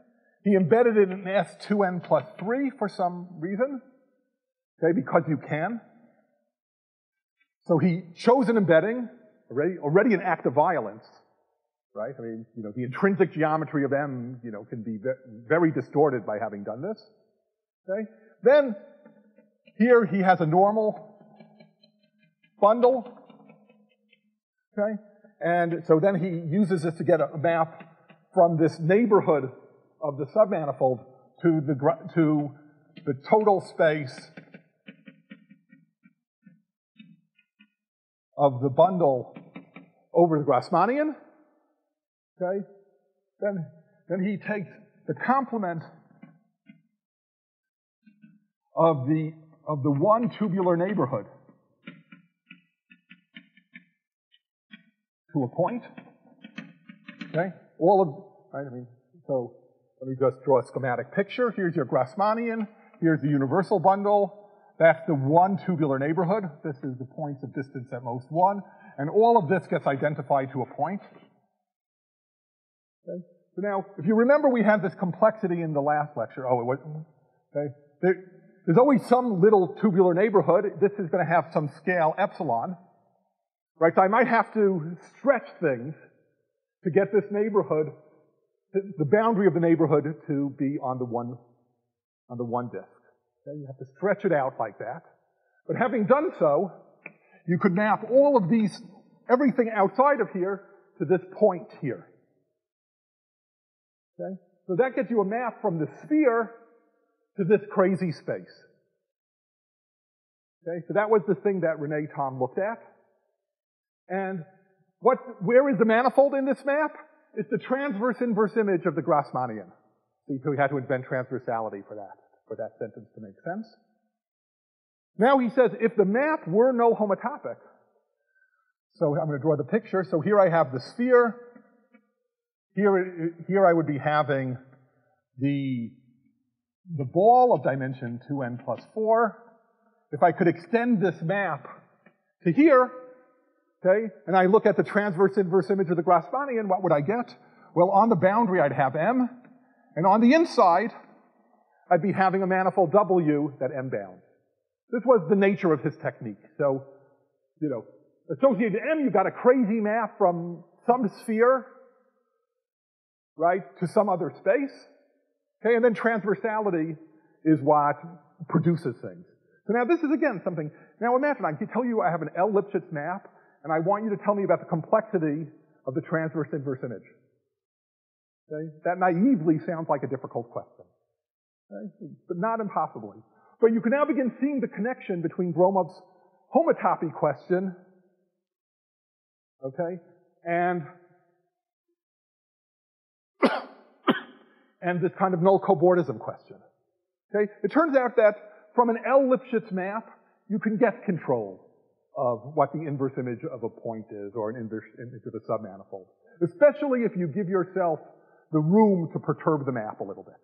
He embedded it in S two n plus three for some reason, okay, because you can. So he chose an embedding, already, already an act of violence, right? I mean, you know, the intrinsic geometry of M, you know, can be very distorted by having done this, okay? Then, here he has a normal bundle, okay? And so then he uses this to get a map from this neighborhood of the submanifold to the, to the total space of the bundle over the Grassmannian, okay? Then, then he takes the complement of the, of the one tubular neighborhood to a point, okay? All of, right, I mean, so, let me just draw a schematic picture. Here's your Grassmannian. Here's the universal bundle. That's the one tubular neighborhood. This is the points of distance at most one. And all of this gets identified to a point. Okay. So now, if you remember, we had this complexity in the last lecture. Oh, it was, okay. There, there's always some little tubular neighborhood. This is going to have some scale epsilon, right? So I might have to stretch things to get this neighborhood, the boundary of the neighborhood, to be on the one, on the one disk. Okay? You have to stretch it out like that. But having done so, you could map all of these, everything outside of here, to this point here. Okay? So that gets you a map from the sphere to this crazy space. Okay? So that was the thing that René Thom looked at. And what, where is the manifold in this map? It's the transverse inverse image of the Grassmannian. So he had to invent transversality for that, for that sentence to make sense. Now he says, if the map were no homotopic, so I'm going to draw the picture. So here I have the sphere. Here, here I would be having the, the ball of dimension two n plus four. If I could extend this map to here, okay, and I look at the transverse inverse image of the Grassmannian, what would I get? Well, on the boundary I'd have M, and on the inside I'd be having a manifold W that M bounds. This was the nature of his technique. So, you know, associated M, you got a crazy map from some sphere, right, to some other space. Okay, and then transversality is what produces things. So now this is again something, now imagine I can tell you I have an L. Lipschitz map, and I want you to tell me about the complexity of the transverse inverse image. Okay? That naively sounds like a difficult question, okay? But not impossibly. But you can now begin seeing the connection between Gromov's homotopy question, okay, and and this kind of null-cobordism question. Okay? It turns out that from an L. Lipschitz map, you can get control of what the inverse image of a point is, or an inverse image of a submanifold, especially if you give yourself the room to perturb the map a little bit.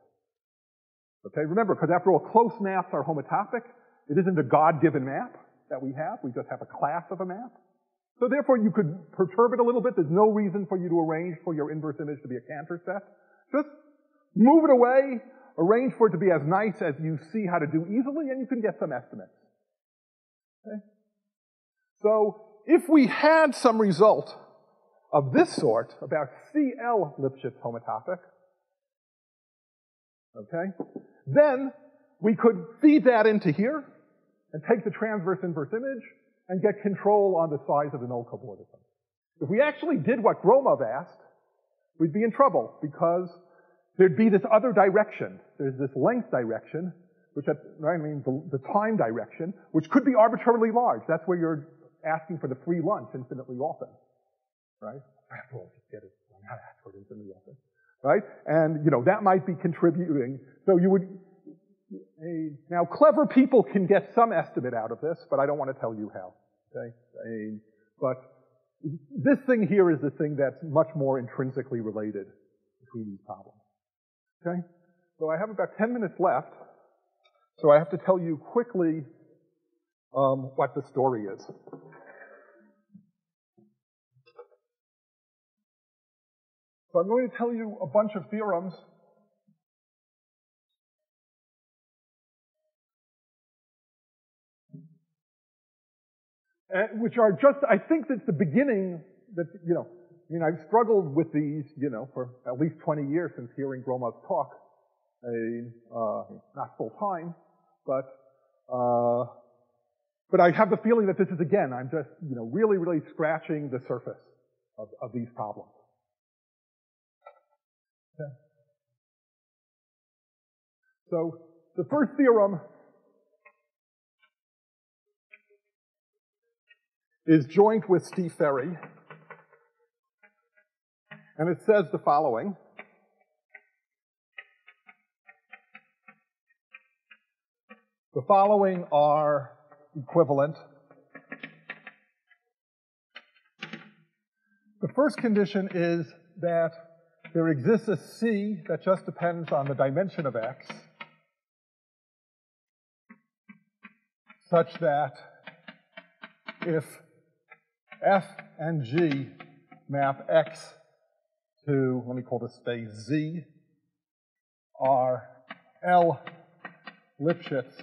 Okay, remember, because after all, close maps are homotopic. It isn't a God-given map that we have. We just have a class of a map. So therefore, you could perturb it a little bit. There's no reason for you to arrange for your inverse image to be a Cantor set. Just move it away, arrange for it to be as nice as you see how to do easily, and you can get some estimates. Okay? So if we had some result of this sort about C L Lipschitz homotopic, okay, then we could feed that into here and take the transverse inverse image and get control on the size of the nullcobordism. If we actually did what Gromov asked, we'd be in trouble, because there'd be this other direction. There's this length direction, which at, I mean the, the time direction, which could be arbitrarily large. That's where you're asking for the free lunch infinitely often, right? After all, just get it. I'm not asking for it infinitely often, right? And you know that might be contributing. So you would a, now clever people can get some estimate out of this, but I don't want to tell you how. Okay, a, but this thing here is the thing that's much more intrinsically related between these problems. Okay, so I have about ten minutes left, so I have to tell you quickly um, what the story is. So I'm going to tell you a bunch of theorems. Which are just, I think that's the beginning that, you know, I mean, I've struggled with these, you know, for at least twenty years since hearing Gromov's talk, and, uh, not full time, but, uh, but I have the feeling that this is, again, I'm just, you know, really, really scratching the surface of, of these problems. Okay. So, the first theorem is joint with Steve Ferry. And it says the following. The following are equivalent. The first condition is that there exists a C that just depends on the dimension of X, such that if F and G map X to, let me call this space Z, are L Lipschitz,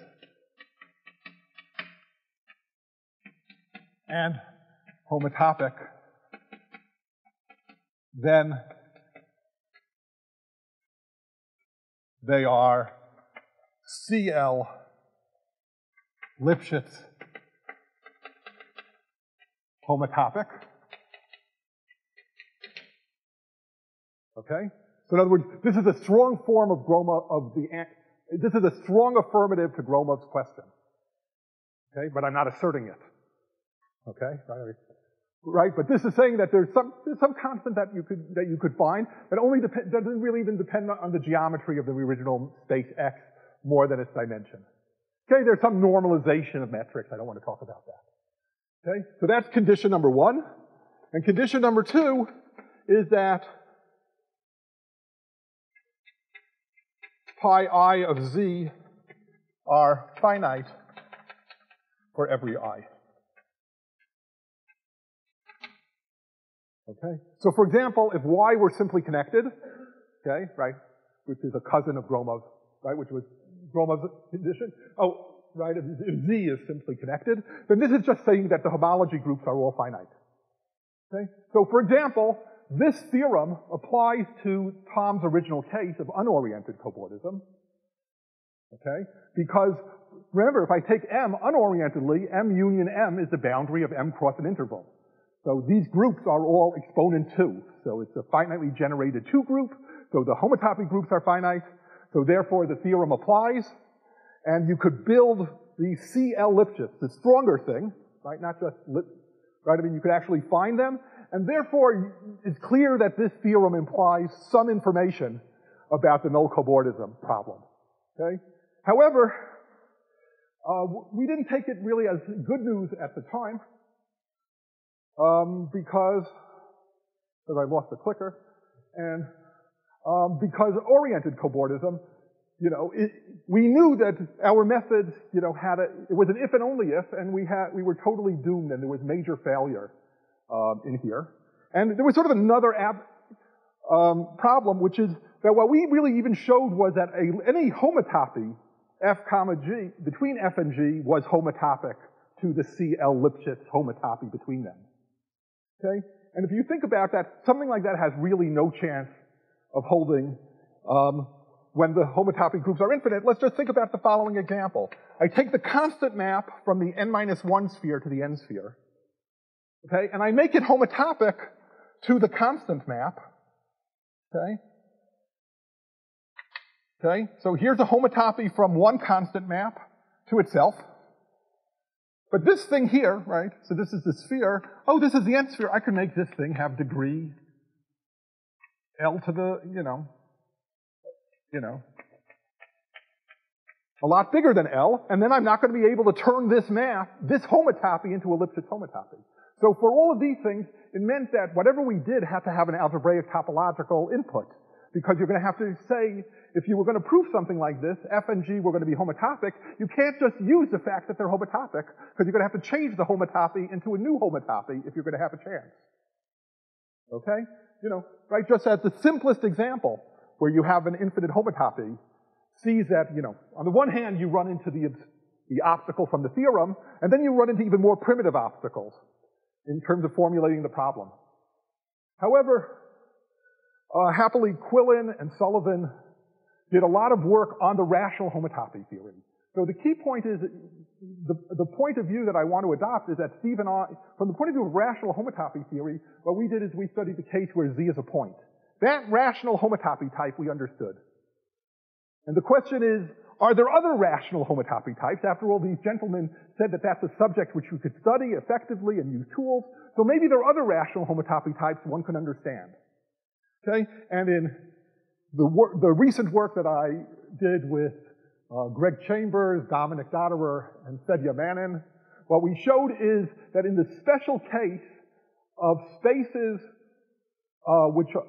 and homotopic, then they are C L Lipschitz homotopic. Okay? So in other words, this is a strong form of Gromov of the, this is a strong affirmative to Gromov's question. Okay? But I'm not asserting it. Okay? Right? But this is saying that there's some, there's some constant that you could, that you could find that only depend, doesn't really even depend on the geometry of the original space X more than its dimension. Okay? There's some normalization of metrics. I don't want to talk about that. Okay? So that's condition number one. And condition number two is that pi I of Z are finite for every I. Okay? So for example, if Y were simply connected, okay, right, which is a cousin of Gromov, right, which was Gromov's condition. Oh, right, if Z is simply connected, then this is just saying that the homology groups are all finite. Okay? So for example, this theorem applies to Thom's original case of unoriented cobordism. Okay? Because remember, if I take M unorientedly, M union M is the boundary of M cross an interval. So these groups are all exponent two. So it's a finitely generated two group. So the homotopy groups are finite. So therefore the theorem applies. And you could build the C L Lipschitz, the stronger thing, right? Not just Lip, right? I mean, you could actually find them. And therefore, it's clear that this theorem implies some information about the null cobordism problem, okay? However, uh, we didn't take it really as good news at the time, um, because, because I lost the clicker, and um, because oriented cobordism, you know, it, we knew that our method, you know, had a, it was an if and only if, and we had, we were totally doomed, and there was major failure um, in here. And there was sort of another ab, um, problem, which is that what we really even showed was that a, any homotopy, F comma G, between F and G was homotopic to the C L Lipschitz homotopy between them. Okay? And if you think about that, something like that has really no chance of holding, um, when the homotopy groups are infinite. Let's just think about the following example. I take the constant map from the n minus one sphere to the n sphere, okay, and I make it homotopic to the constant map, okay? Okay, so here's a homotopy from one constant map to itself. But this thing here, right, so this is the sphere, oh, this is the n sphere, I can make this thing have degree L to the, you know, you know, a lot bigger than L, and then I'm not going to be able to turn this map, this homotopy, into a Lipschitz homotopy. So for all of these things, it meant that whatever we did had to have an algebraic topological input, because you're going to have to say, if you were going to prove something like this, F and G were going to be homotopic, you can't just use the fact that they're homotopic, because you're going to have to change the homotopy into a new homotopy if you're going to have a chance. Okay? You know, right, just as the simplest example, where you have an infinite homotopy, sees that, you know, on the one hand, you run into the, the obstacle from the theorem, and then you run into even more primitive obstacles in terms of formulating the problem. However, uh, happily, Quillen and Sullivan did a lot of work on the rational homotopy theory. So the key point is, the, the point of view that I want to adopt is that Steve and I, from the point of view of rational homotopy theory, what we did is we studied the case where Z is a point. That rational homotopy type we understood. And the question is, are there other rational homotopy types? After all, these gentlemen said that that's a subject which you could study effectively and use tools, so maybe there are other rational homotopy types one can understand. Okay? And in the, wor the recent work that I did with uh, Greg Chambers, Dominic Dotterer, and Fedor Manin, what we showed is that in the special case of spaces Uh, which, uh,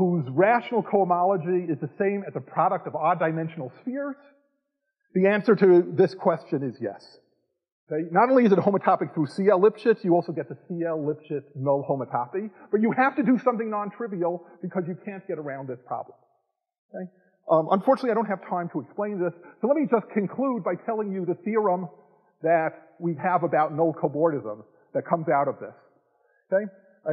whose rational cohomology is the same as a product of odd-dimensional spheres? The answer to this question is yes. Okay? Not only is it homotopic through C L Lipschitz, you also get the C L Lipschitz null homotopy, but you have to do something non-trivial because you can't get around this problem. Okay? Um, unfortunately, I don't have time to explain this, so let me just conclude by telling you the theorem that we have about null cobordism that comes out of this. Okay? A,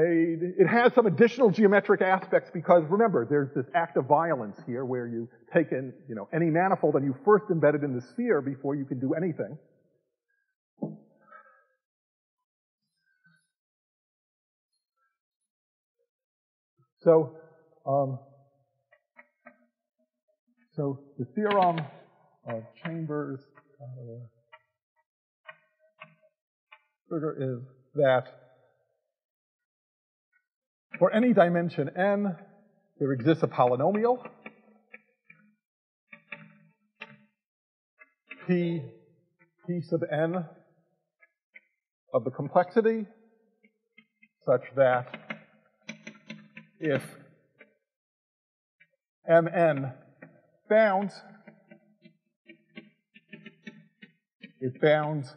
it has some additional geometric aspects because, remember, there's this act of violence here where you take in, you know, any manifold and you first embed it in the sphere before you can do anything. So, um, so the theorem of Chambers uh, is that for any dimension n, there exists a polynomial, p, p sub n of the complexity, such that if mn bounds, it bounds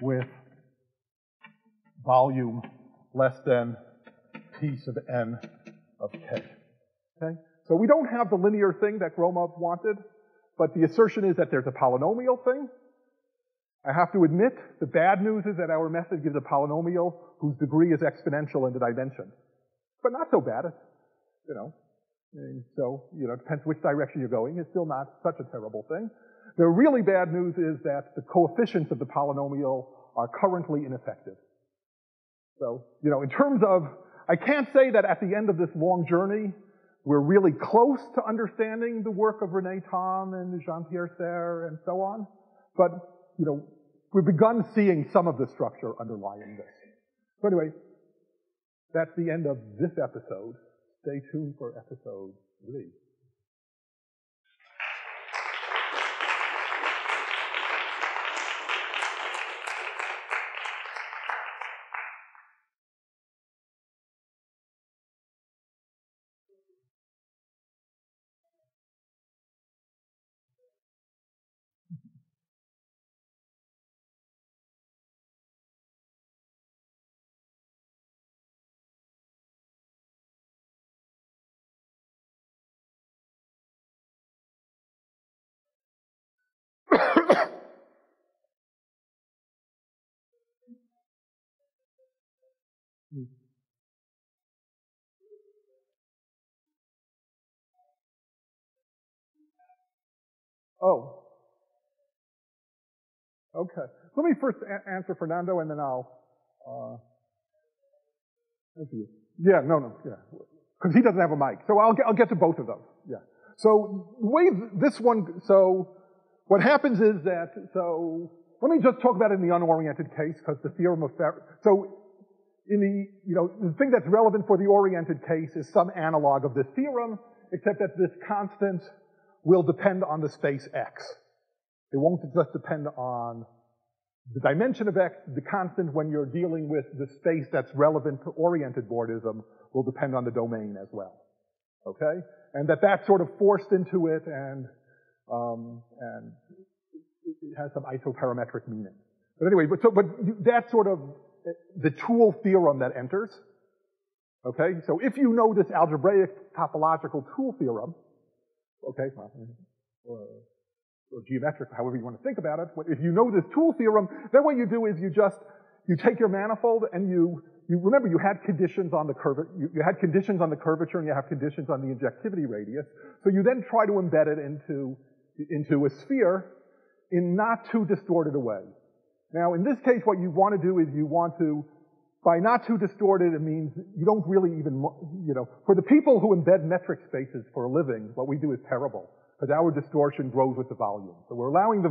with volume less than p sub n of k, okay? So we don't have the linear thing that Gromov wanted, but the assertion is that there's a polynomial thing. I have to admit, the bad news is that our method gives a polynomial whose degree is exponential in the dimension. But not so bad, you know. And so, you know, it depends which direction you're going. It's still not such a terrible thing. The really bad news is that the coefficients of the polynomial are currently ineffective. So, you know, in terms of, I can't say that at the end of this long journey, we're really close to understanding the work of René Thom and Jean-Pierre Serre and so on, but, you know, we've begun seeing some of the structure underlying this. So anyway, that's the end of this episode. Stay tuned for episode three. Mm-hmm. Oh. Okay. Let me first a answer Fernando, and then I'll. Uh, yeah. No. No. Yeah. Because he doesn't have a mic, so I'll get, I'll get to both of them. Yeah. So the way this one. So what happens is that. So let me just talk about it in the unoriented case, because the theorem of Ferry. So. In the, you know, the thing that's relevant for the oriented case is some analog of this theorem, except that this constant will depend on the space X. It won't just depend on the dimension of X. The constant, when you're dealing with the space that's relevant to oriented Bordism, will depend on the domain as well. Okay? And that that's sort of forced into it, and, um, and it has some isoperimetric meaning. But anyway, but so, but that sort of, the tool theorem that enters, okay? So if you know this algebraic topological tool theorem, okay, well, or, or geometric, however you want to think about it, but if you know this tool theorem, then what you do is you just, you take your manifold and you, you remember you had conditions on the curve, you, you had conditions on the curvature and you have conditions on the injectivity radius, so you then try to embed it into, into a sphere in not too distorted a way. Now, in this case, what you want to do is you want to, by not too distorted, it means you don't really even, you know, for the people who embed metric spaces for a living, what we do is terrible, because our distortion grows with the volume. So we're allowing the,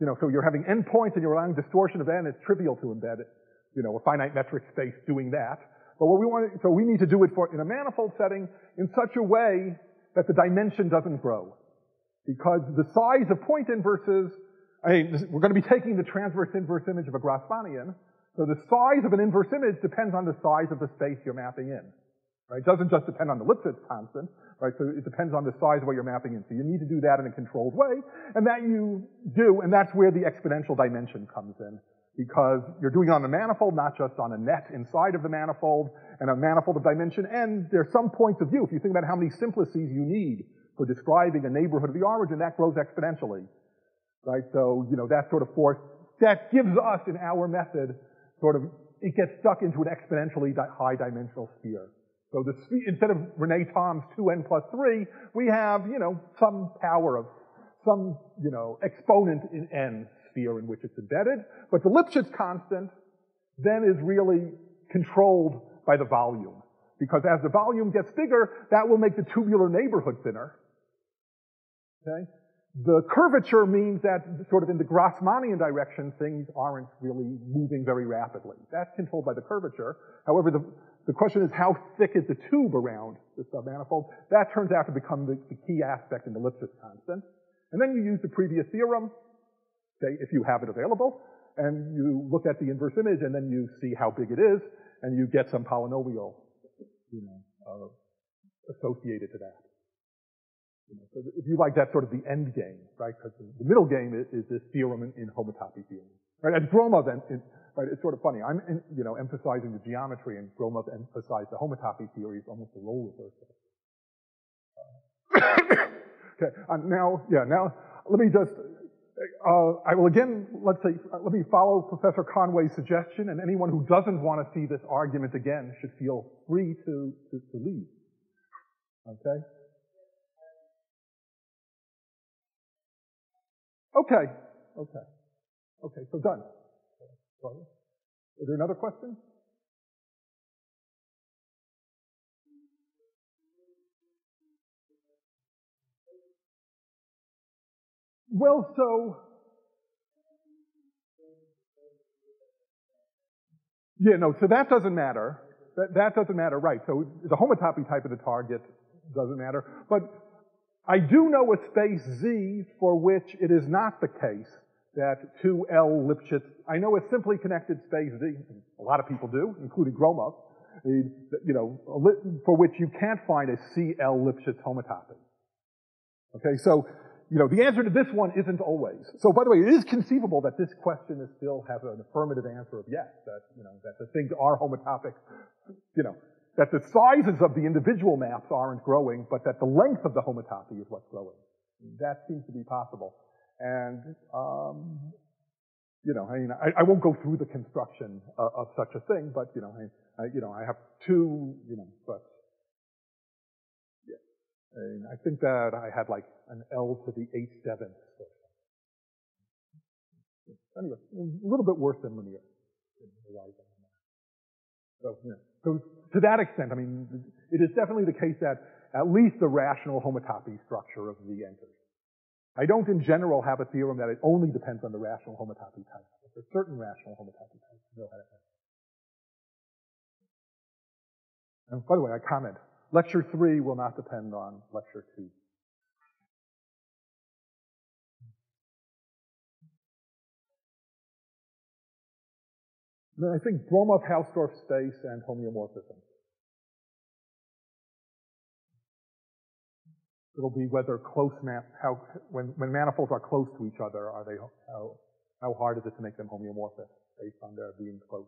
you know, so you're having endpoints and you're allowing distortion of n, it's trivial to embed, it, you know, a finite metric space doing that. But what we want to, so we need to do it for, in a manifold setting, in such a way that the dimension doesn't grow. Because the size of point inverses, I mean, we're going to be taking the transverse inverse image of a Grassmannian, so the size of an inverse image depends on the size of the space you're mapping in, right? It doesn't just depend on the Lipschitz constant, right? So it depends on the size of what you're mapping in. So you need to do that in a controlled way, and that you do, and that's where the exponential dimension comes in, because you're doing it on a manifold, not just on a net inside of the manifold, and a manifold of dimension, and there's some points of view. If you think about how many simplices you need for describing a neighborhood of the origin, that grows exponentially. Right, so, you know, that sort of force, that gives us in our method sort of, it gets stuck into an exponentially high dimensional sphere. So the, instead of René Thom's two n plus three, we have, you know, some power of, some, you know, exponent in n sphere in which it's embedded, but the Lipschitz constant then is really controlled by the volume. Because as the volume gets bigger, that will make the tubular neighborhood thinner. Okay? The curvature means that sort of in the Grassmannian direction, things aren't really moving very rapidly. That's controlled by the curvature. However, the, the question is how thick is the tube around the submanifold? That turns out to become the, the key aspect in the Lipschitz constant. And then you use the previous theorem, say, if you have it available, and you look at the inverse image, and then you see how big it is, and you get some polynomial, you know, uh, associated to that. You know, so if you like, that's sort of the end game, right? Because the middle game is, is this theorem in, in homotopy theory, right? And Gromov, then, it, right? It's sort of funny. I'm, in, you know, emphasizing the geometry, and Gromov emphasized the homotopy theory is almost a role reversal. Okay, um, now, yeah, now, let me just, uh, I will again, let's say, let me follow Professor Conway's suggestion, and anyone who doesn't want to see this argument again should feel free to, to, to leave. Okay? Okay, okay, okay, so done. Is there another question? Well, so, yeah, no, so that doesn't matter. That, that doesn't matter, right. So the homotopy type of the target doesn't matter. But I do know a space Z for which it is not the case that two L Lipschitz, I know a simply connected space Z, a lot of people do, including Gromov, you know, for which you can't find a C L Lipschitz homotopy. Okay, so, you know, the answer to this one isn't always. So, by the way, it is conceivable that this question is still have an affirmative answer of yes, that, you know, that the things are homotopic, you know, that the sizes of the individual maps aren't growing, but that the length of the homotopy is what's growing. That seems to be possible. And, um, you know, I mean, I, I won't go through the construction of, of such a thing, but, you know, I, I, you know, I have two, you know, but, yeah. And I think that I had like an L to the eighth seventh. Anyway, a little bit worse than linear. So, you know, so to that extent, I mean, it is definitely the case that at least the rational homotopy structure of Z enters. I don't in general have a theorem that it only depends on the rational homotopy type. But there's certain rational homotopy types. No, I don't know. And by the way, I comment. Lecture three will not depend on lecture two. And then I think Gromov-Hausdorff space and homeomorphism. It'll be whether close map, how, when, when manifolds are close to each other, are they, how, how hard is it to make them homeomorphic based on their being close?